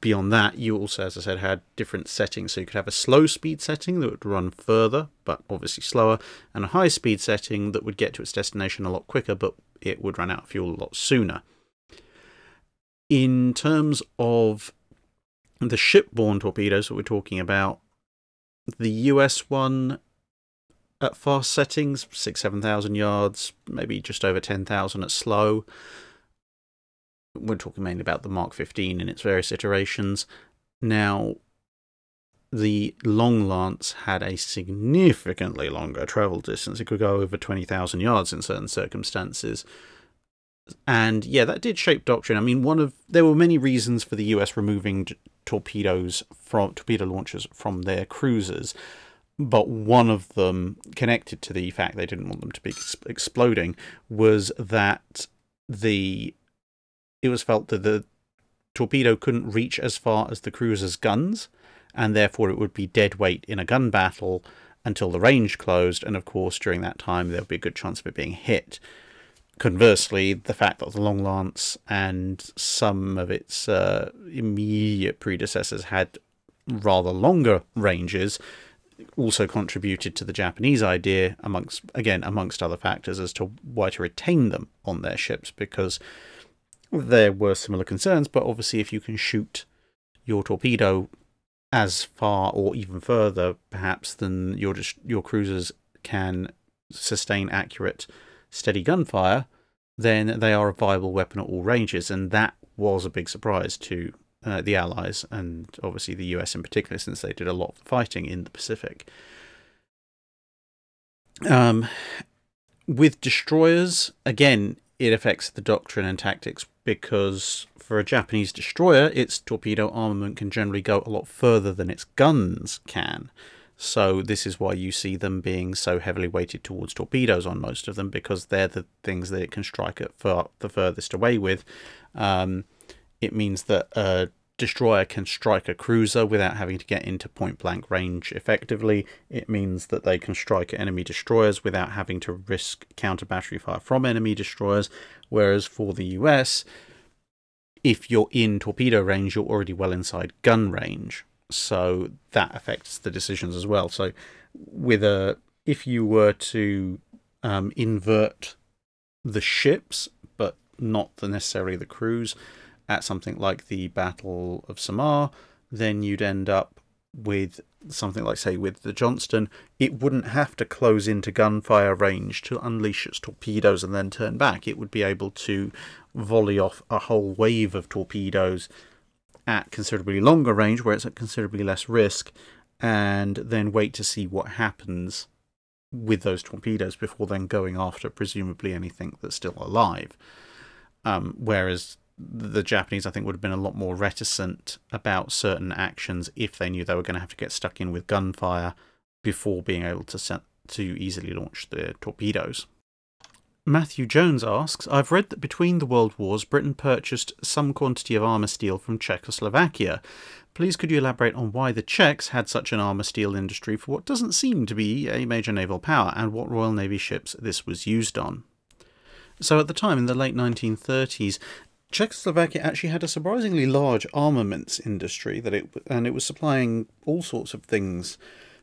beyond that, you also, as I said, had different settings. So you could have a slow speed setting that would run further, but obviously slower, and a high speed setting that would get to its destination a lot quicker, but it would run out of fuel a lot sooner. In terms of the shipborne torpedoes that we're talking about, the U S one at fast settings, six, seven thousand yards, maybe just over ten thousand at slow. We're talking mainly about the Mark fifteen in its various iterations. Now, the Long Lance had a significantly longer travel distance. It could go over twenty thousand yards in certain circumstances. And yeah, that did shape doctrine. I mean, one of there were many reasons for the U S removing torpedoes from torpedo launchers from their cruisers, but one of them, connected to the fact they didn't want them to be exploding, was that the it was felt that the torpedo couldn't reach as far as the cruiser's guns, and therefore it would be dead weight in a gun battle until the range closed, and of course during that time there would be a good chance of it being hit. Conversely, the fact that the Long Lance and some of its uh, immediate predecessors had rather longer ranges also contributed to the Japanese idea, amongst again amongst other factors, as to why to retain them on their ships, because there were similar concerns. But obviously if you can shoot your torpedo as far or even further perhaps than your your cruisers can sustain accurate steady gunfire, then they are a viable weapon at all ranges. And that was a big surprise to uh, the Allies, and obviously the U S in particular, since they did a lot of fighting in the Pacific. Um, with destroyers, again, it affects the doctrine and tactics, because for a Japanese destroyer, its torpedo armament can generally go a lot further than its guns can. So this is why you see them being so heavily weighted towards torpedoes on most of them, because they're the things that it can strike at far, the furthest away with. Um, it means that a destroyer can strike a cruiser without having to get into point-blank range effectively. It means that they can strike at enemy destroyers without having to risk counter-battery fire from enemy destroyers, whereas for the U S, if you're in torpedo range, you're already well inside gun range, so that affects the decisions as well. So with a if you were to um, invert the ships, but not the necessarily the crews, at something like the Battle of Samar, then you'd end up with something like, say, with the Johnston, it wouldn't have to close into gunfire range to unleash its torpedoes and then turn back. It would be able to volley off a whole wave of torpedoes at considerably longer range, where it's at considerably less risk, and then wait to see what happens with those torpedoes before then going after presumably anything that's still alive. Um, whereas the Japanese, I think, would have been a lot more reticent about certain actions if they knew they were going to have to get stuck in with gunfire before being able to set, to easily launch their torpedoes. Matthew Jones asks, I've read that between the World Wars, Britain purchased some quantity of armour steel from Czechoslovakia. Please could you elaborate on why the Czechs had such an armour steel industry for what doesn't seem to be a major naval power, and what Royal Navy ships this was used on? So at the time, in the late nineteen thirties, Czechoslovakia actually had a surprisingly large armaments industry, that it and it was supplying all sorts of things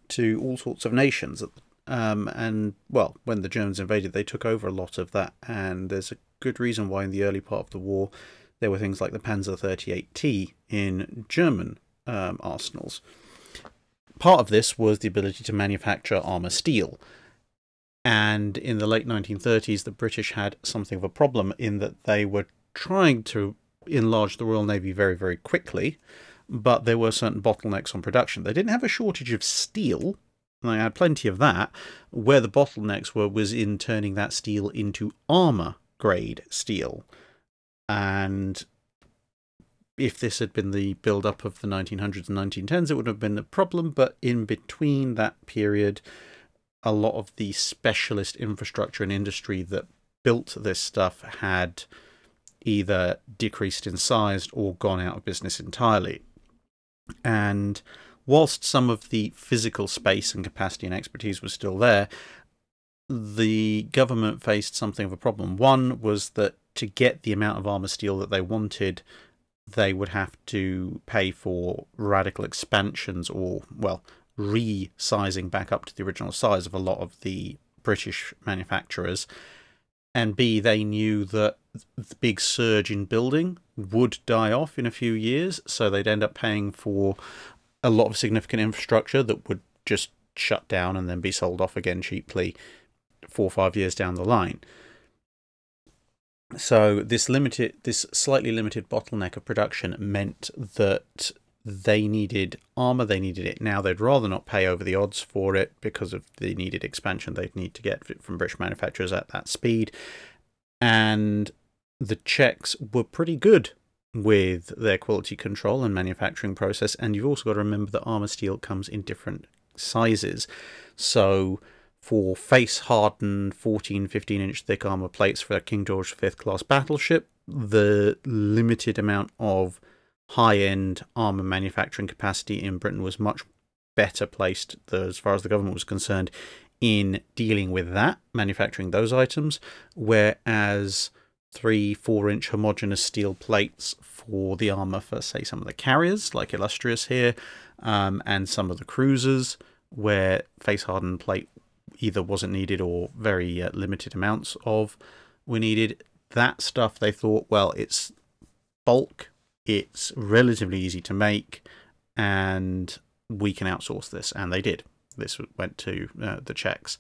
to all sorts of nations. Um, and, well, when the Germans invaded, they took over a lot of that, and there's a good reason why in the early part of the war there were things like the Panzer thirty-eight T in German um, arsenals. Part of this was the ability to manufacture armour steel. And in the late nineteen thirties, the British had something of a problem in that they were trying to enlarge the Royal Navy very, very quickly, but there were certain bottlenecks on production. They didn't have a shortage of steel, and they had plenty of that. Where the bottlenecks were was in turning that steel into armour-grade steel. And if this had been the build-up of the nineteen hundreds and nineteen tens, it would have been a problem, but in between that period, a lot of the specialist infrastructure and industry that built this stuff had either decreased in size or gone out of business entirely. And whilst some of the physical space and capacity and expertise was still there, the government faced something of a problem. One was that to get the amount of armour steel that they wanted, they would have to pay for radical expansions or, well, resizing back up to the original size of a lot of the British manufacturers. And B, they knew that the big surge in building would die off in a few years, so they'd end up paying for a lot of significant infrastructure that would just shut down and then be sold off again cheaply four or five years down the line. So this limited, this slightly limited bottleneck of production meant that they needed armour, they needed it now. They'd rather not pay over the odds for it because of the needed expansion they'd need to get from British manufacturers at that speed. And the Czechs were pretty good with their quality control and manufacturing process, and you've also got to remember that armour steel comes in different sizes. So for face-hardened fourteen, fifteen-inch thick armour plates for a King George the Fifth class battleship, the limited amount of high-end armour manufacturing capacity in Britain was much better placed, as far as the government was concerned, in dealing with that, manufacturing those items, whereas three, four-inch homogeneous steel plates for the armour for, say, some of the carriers, like Illustrious here, um, and some of the cruisers, where face-hardened plate either wasn't needed or very uh, limited amounts of were needed. That stuff, they thought, well, it's bulk, it's relatively easy to make, and we can outsource this, and they did. This went to uh, the Czechs.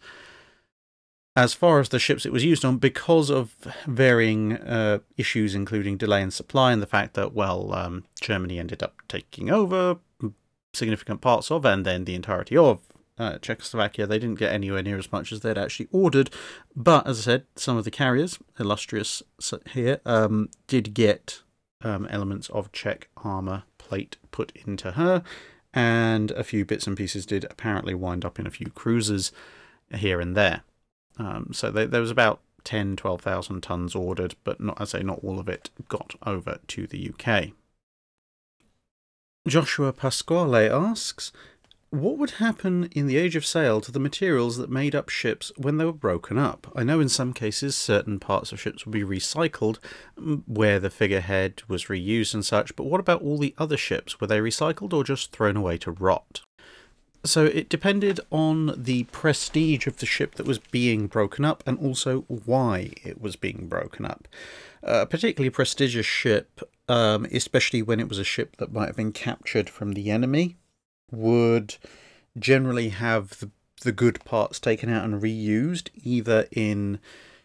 As far as the ships it was used on, because of varying uh, issues, including delay in supply and the fact that, well, um, Germany ended up taking over significant parts of, and then the entirety of, uh, Czechoslovakia, they didn't get anywhere near as much as they'd actually ordered. But, as I said, some of the carriers, Illustrious here, um, did get um, elements of Czech armour plate put into her, and a few bits and pieces did apparently wind up in a few cruisers here and there. Um, so they, there was about ten, twelve thousand tonnes ordered, but not, as I say, not all of it got over to the U K. Joshua Pasquale asks, what would happen in the age of sail to the materials that made up ships when they were broken up? I know in some cases certain parts of ships would be recycled, where the figurehead was reused and such, but what about all the other ships? Were they recycled or just thrown away to rot? So it depended on the prestige of the ship that was being broken up and also why it was being broken up. A particularly prestigious ship um, especially when it was a ship that might have been captured from the enemy, would generally have the, the good parts taken out and reused, either in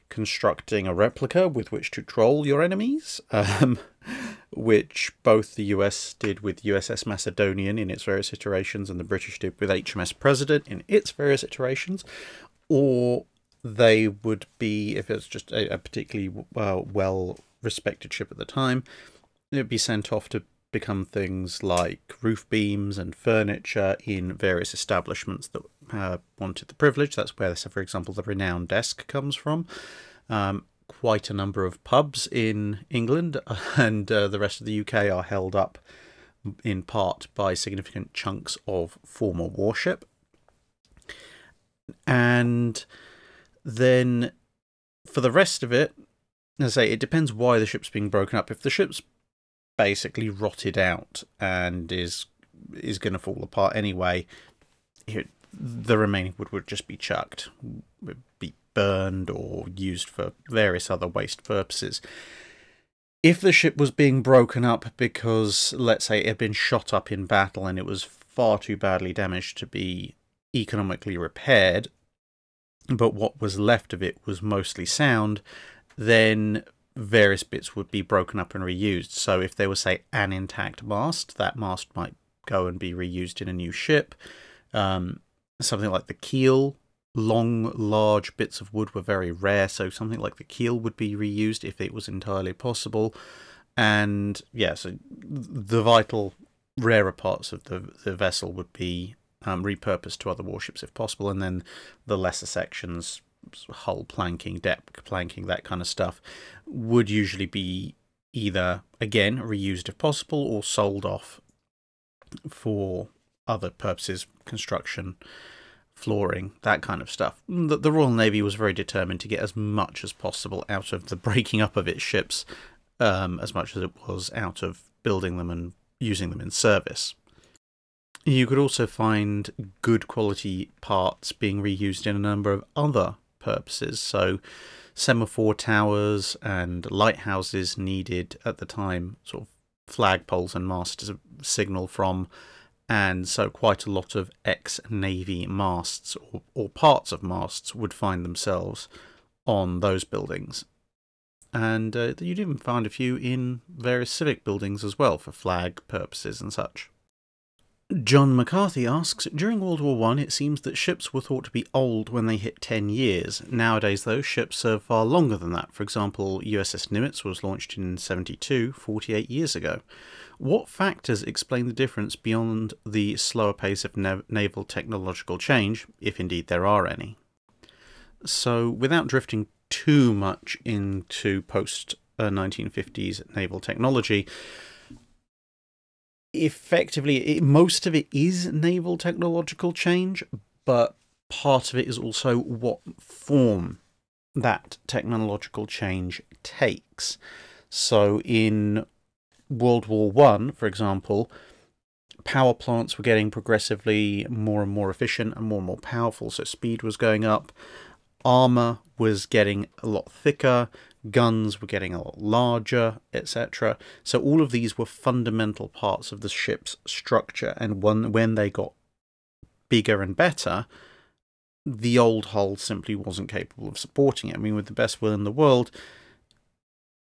constructing a replica with which to troll your enemies, um, which both the U S did with U S S Macedonian in its various iterations, and the British did with H M S President in its various iterations, or they would be, if it's just a, a particularly uh, well-respected ship at the time, it would be sent off to become things like roof beams and furniture in various establishments that uh, wanted the privilege. That's where, so for example, the renowned desk comes from. Um, quite a number of pubs in England and uh, the rest of the U K are held up in part by significant chunks of former warship. And then for the rest of it, as I say, it depends why the ship's being broken up. If the ship's basically rotted out and is is going to fall apart anyway, it, the remaining wood would just be chucked, would be burned or used for various other waste purposes. If the ship was being broken up because, let's say, it had been shot up in battle and it was far too badly damaged to be economically repaired, but what was left of it was mostly sound, then various bits would be broken up and reused. So if there was, say, an intact mast, that mast might go and be reused in a new ship. Um, something like the keel, long, large bits of wood were very rare, so something like the keel would be reused if it was entirely possible. And, yeah, so the vital, rarer parts of the, the vessel would be um, repurposed to other warships if possible, and then the lesser sections, hull planking, deck planking, that kind of stuff, would usually be either, again, reused if possible or sold off for other purposes, construction, flooring, that kind of stuff. The, the Royal Navy was very determined to get as much as possible out of the breaking up of its ships, um, as much as it was out of building them and using them in service. You could also find good quality parts being reused in a number of other purposes. So semaphore towers and lighthouses needed at the time sort of flagpoles and masts to signal from, and so quite a lot of ex-Navy masts or, or parts of masts would find themselves on those buildings. And uh, you'd even find a few in various civic buildings as well for flag purposes and such. John McCarthy asks, during World War One, it seems that ships were thought to be old when they hit ten years. Nowadays, though, ships serve far longer than that. For example, U S S Nimitz was launched in seventy-two, forty-eight years ago. What factors explain the difference beyond the slower pace of nav- naval technological change, if indeed there are any? So, without drifting too much into post-nineteen fifties naval technology, effectively, it, most of it is naval technological change, but part of it is also what form that technological change takes. So in World War One, for example, power plants were getting progressively more and more efficient and more and more powerful, so speed was going up, armour was getting a lot thicker, guns were getting a lot larger, et cetera. So all of these were fundamental parts of the ship's structure, and when, when they got bigger and better, the old hull simply wasn't capable of supporting it. I mean, with the best will in the world,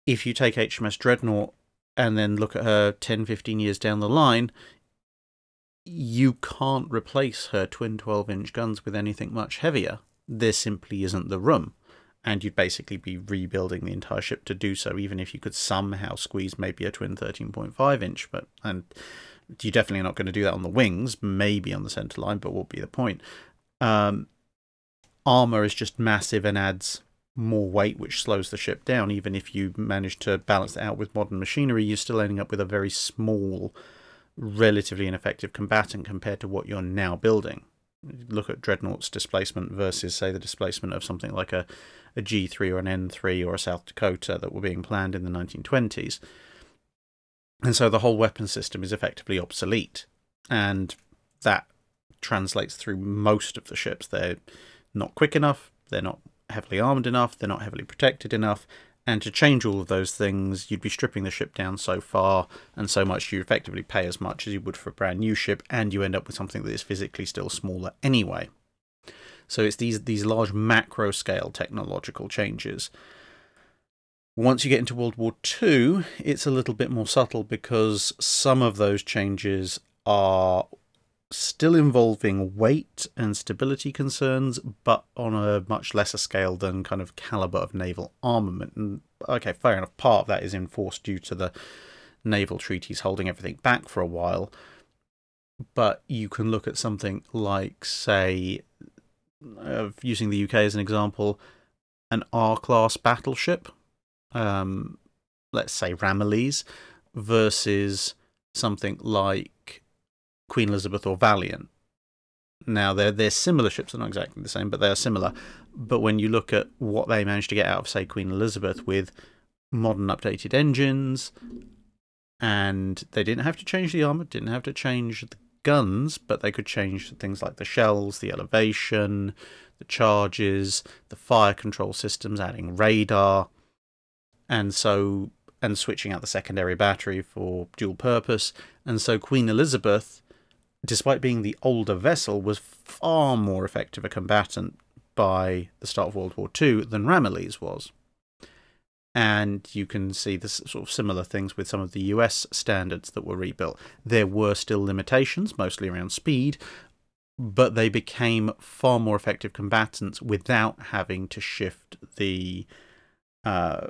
if you take H M S Dreadnought and then look at her ten, fifteen years down the line, you can't replace her twin twelve-inch guns with anything much heavier. There simply isn't the room. And you'd basically be rebuilding the entire ship to do so, even if you could somehow squeeze maybe a twin thirteen point five inch. But and you're definitely not going to do that on the wings, maybe on the centre line, but what would be the point? Um, armour is just massive and adds more weight, which slows the ship down. Even if you manage to balance it out with modern machinery, you're still ending up with a very small, relatively ineffective combatant compared to what you're now building. Look at Dreadnought's displacement versus, say, the displacement of something like a, a G three or an N three or a South Dakota that were being planned in the nineteen twenties. And so the whole weapon system is effectively obsolete. And that translates through most of the ships. They're not quick enough, they're not heavily armed enough, they're not heavily protected enough, And to change all of those things, you'd be stripping the ship down so far and so much, you effectively pay as much as you would for a brand new ship, and you end up with something that is physically still smaller anyway. So it's these, these large macro-scale technological changes. Once you get into World War Two, it's a little bit more subtle, because some of those changes are still involving weight and stability concerns, but on a much lesser scale than kind of caliber of naval armament. And okay, fair enough, part of that is enforced due to the naval treaties holding everything back for a while, but you can look at something like, say, of using the U K as an example, an R class battleship, um, let's say Ramillies, versus something like Queen Elizabeth or Valiant. Now they're they're similar ships, they're not exactly the same, but they are similar. But when you look at what they managed to get out of, say, Queen Elizabeth with modern updated engines, and they didn't have to change the armour, didn't have to change the guns, but they could change things like the shells, the elevation, the charges, the fire control systems, adding radar, and so and switching out the secondary battery for dual purpose. And so Queen Elizabeth, despite being the older vessel, was far more effective a combatant by the start of World War Two than Ramillies was. And you can see this sort of similar things with some of the U S standards that were rebuilt. There were still limitations, mostly around speed, but they became far more effective combatants without having to shift the uh,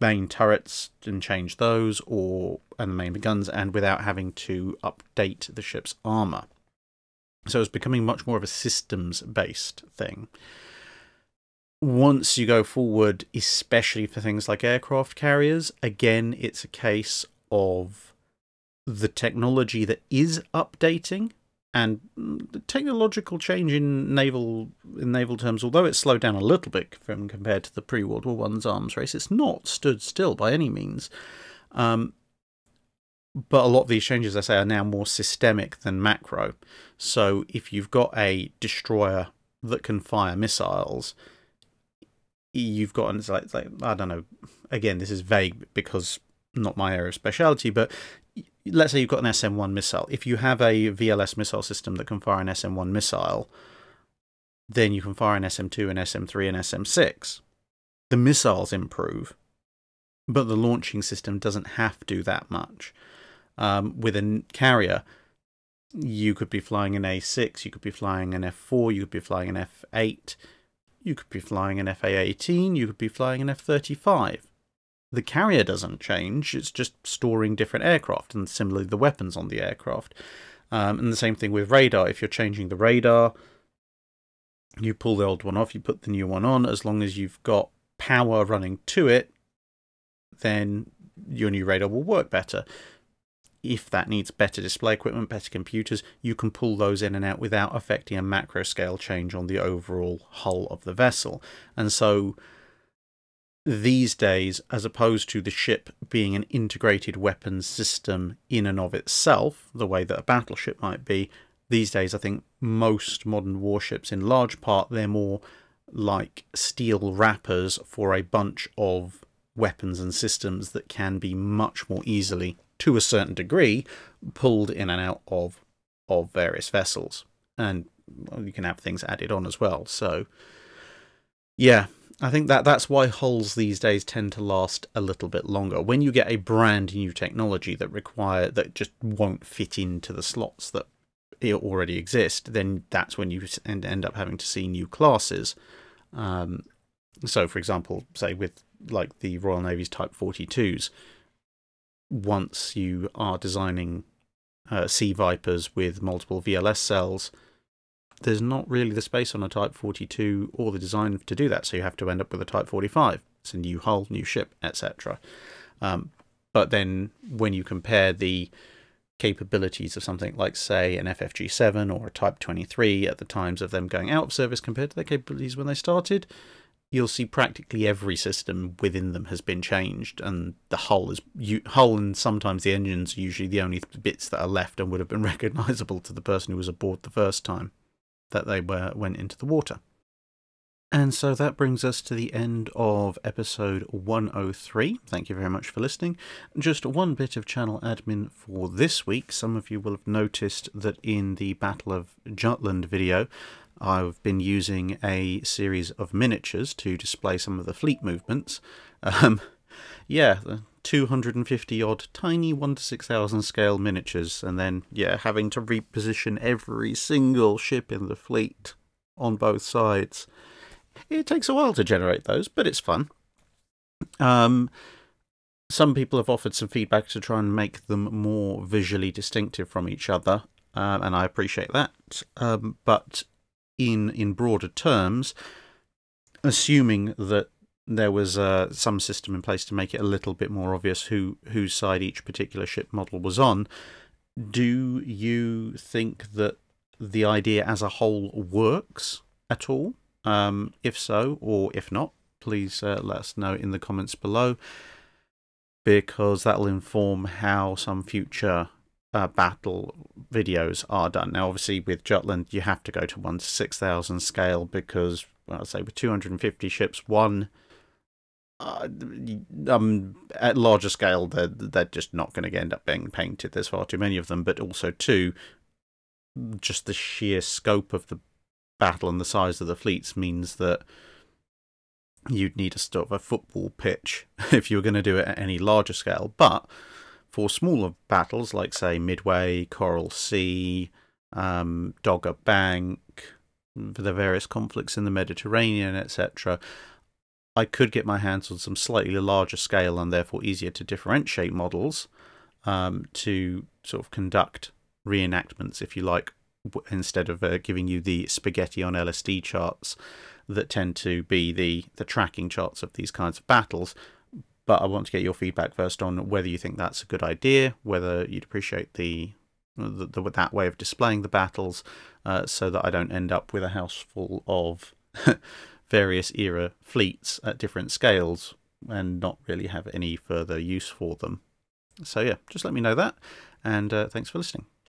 main turrets and change those, or and the main guns, and without having to update the ship's armour. So it's becoming much more of a systems-based thing. Once you go forward, especially for things like aircraft carriers, again, it's a case of the technology that is updating, and the technological change in naval in naval terms, although it's slowed down a little bit from compared to the pre-World War One's arms race, it's not stood still by any means. Um, But a lot of these changes, I say, are now more systemic than macro. So if you've got a destroyer that can fire missiles, you've got, and it's like, it's like I don't know, again, this is vague because not my area of speciality, but let's say you've got an S M one missile. If you have a V L S missile system that can fire an S M one missile, then you can fire an S M two, an S M three, an S M six. The missiles improve, but the launching system doesn't have to do that much. Um, with a carrier, you could be flying an A six, you could be flying an F four, you could be flying an F eight, you could be flying an F A eighteen, you could be flying an F thirty-five. The carrier doesn't change, it's just storing different aircraft, and similarly the weapons on the aircraft. Um, and the same thing with radar. If you're changing the radar, you pull the old one off, you put the new one on. As long as you've got power running to it, then your new radar will work better. If that needs better display equipment, better computers, you can pull those in and out without affecting a macro scale change on the overall hull of the vessel. And so these days, as opposed to the ship being an integrated weapons system in and of itself, the way that a battleship might be, these days I think most modern warships, in large part, they're more like steel wrappers for a bunch of weapons and systems that can be much more easily, to a certain degree, pulled in and out of of various vessels, and you can have things added on as well. So yeah, I think that that's why hulls these days tend to last a little bit longer. When you get a brand new technology that require that just won't fit into the slots that it already exist, then that's when you end up having to see new classes. Um, so for example, say with like the Royal Navy's Type forty-twos, once you are designing uh, Sea Vipers with multiple V L S cells, there's not really the space on a Type forty-two or the design to do that, so you have to end up with a Type forty-five. It's a new hull, new ship, et cetera. Um, but then when you compare the capabilities of something like, say, an F F G seven or a Type twenty-three at the times of them going out of service compared to their capabilities when they started, you'll see practically every system within them has been changed, and the hull is you, hull and sometimes the engines are usually the only bits that are left and would have been recognisable to the person who was aboard the first time that they were went into the water. And so that brings us to the end of episode one oh three. Thank you very much for listening. Just one bit of channel admin for this week. Some of you will have noticed that in the Battle of Jutland video, I've been using a series of miniatures to display some of the fleet movements. Um, yeah, the two hundred fifty odd tiny one to six thousand scale miniatures, and then, yeah, having to reposition every single ship in the fleet on both sides. It takes a while to generate those, but it's fun. Um, some people have offered some feedback to try and make them more visually distinctive from each other, uh, and I appreciate that. Um, but in in broader terms, assuming that there was uh, some system in place to make it a little bit more obvious who whose side each particular ship model was on, do you think that the idea as a whole works at all? Um, if so, or if not, please uh, let us know in the comments below, because that'll inform how some future uh, battle videos are done. Now, obviously, with Jutland, you have to go to one to six thousand scale because, well, I'd say with two hundred fifty ships, one uh, um, at larger scale, they're, they're just not going to end up being painted. There's far too many of them, but also, two, just the sheer scope of the battle and the size of the fleets means that you'd need a sort of a football pitch if you were going to do it at any larger scale. But for smaller battles like, say, Midway, Coral Sea, um, Dogger Bank, for the various conflicts in the Mediterranean, et cetera, I could get my hands on some slightly larger scale and therefore easier to differentiate models um, to sort of conduct reenactments, if you like, instead of uh, giving you the spaghetti on L S D charts that tend to be the, the tracking charts of these kinds of battles. But I want to get your feedback first on whether you think that's a good idea, whether you'd appreciate the, the, the that way of displaying the battles, uh, so that I don't end up with a house full of various era fleets at different scales and not really have any further use for them. So yeah, just let me know that, and uh, thanks for listening.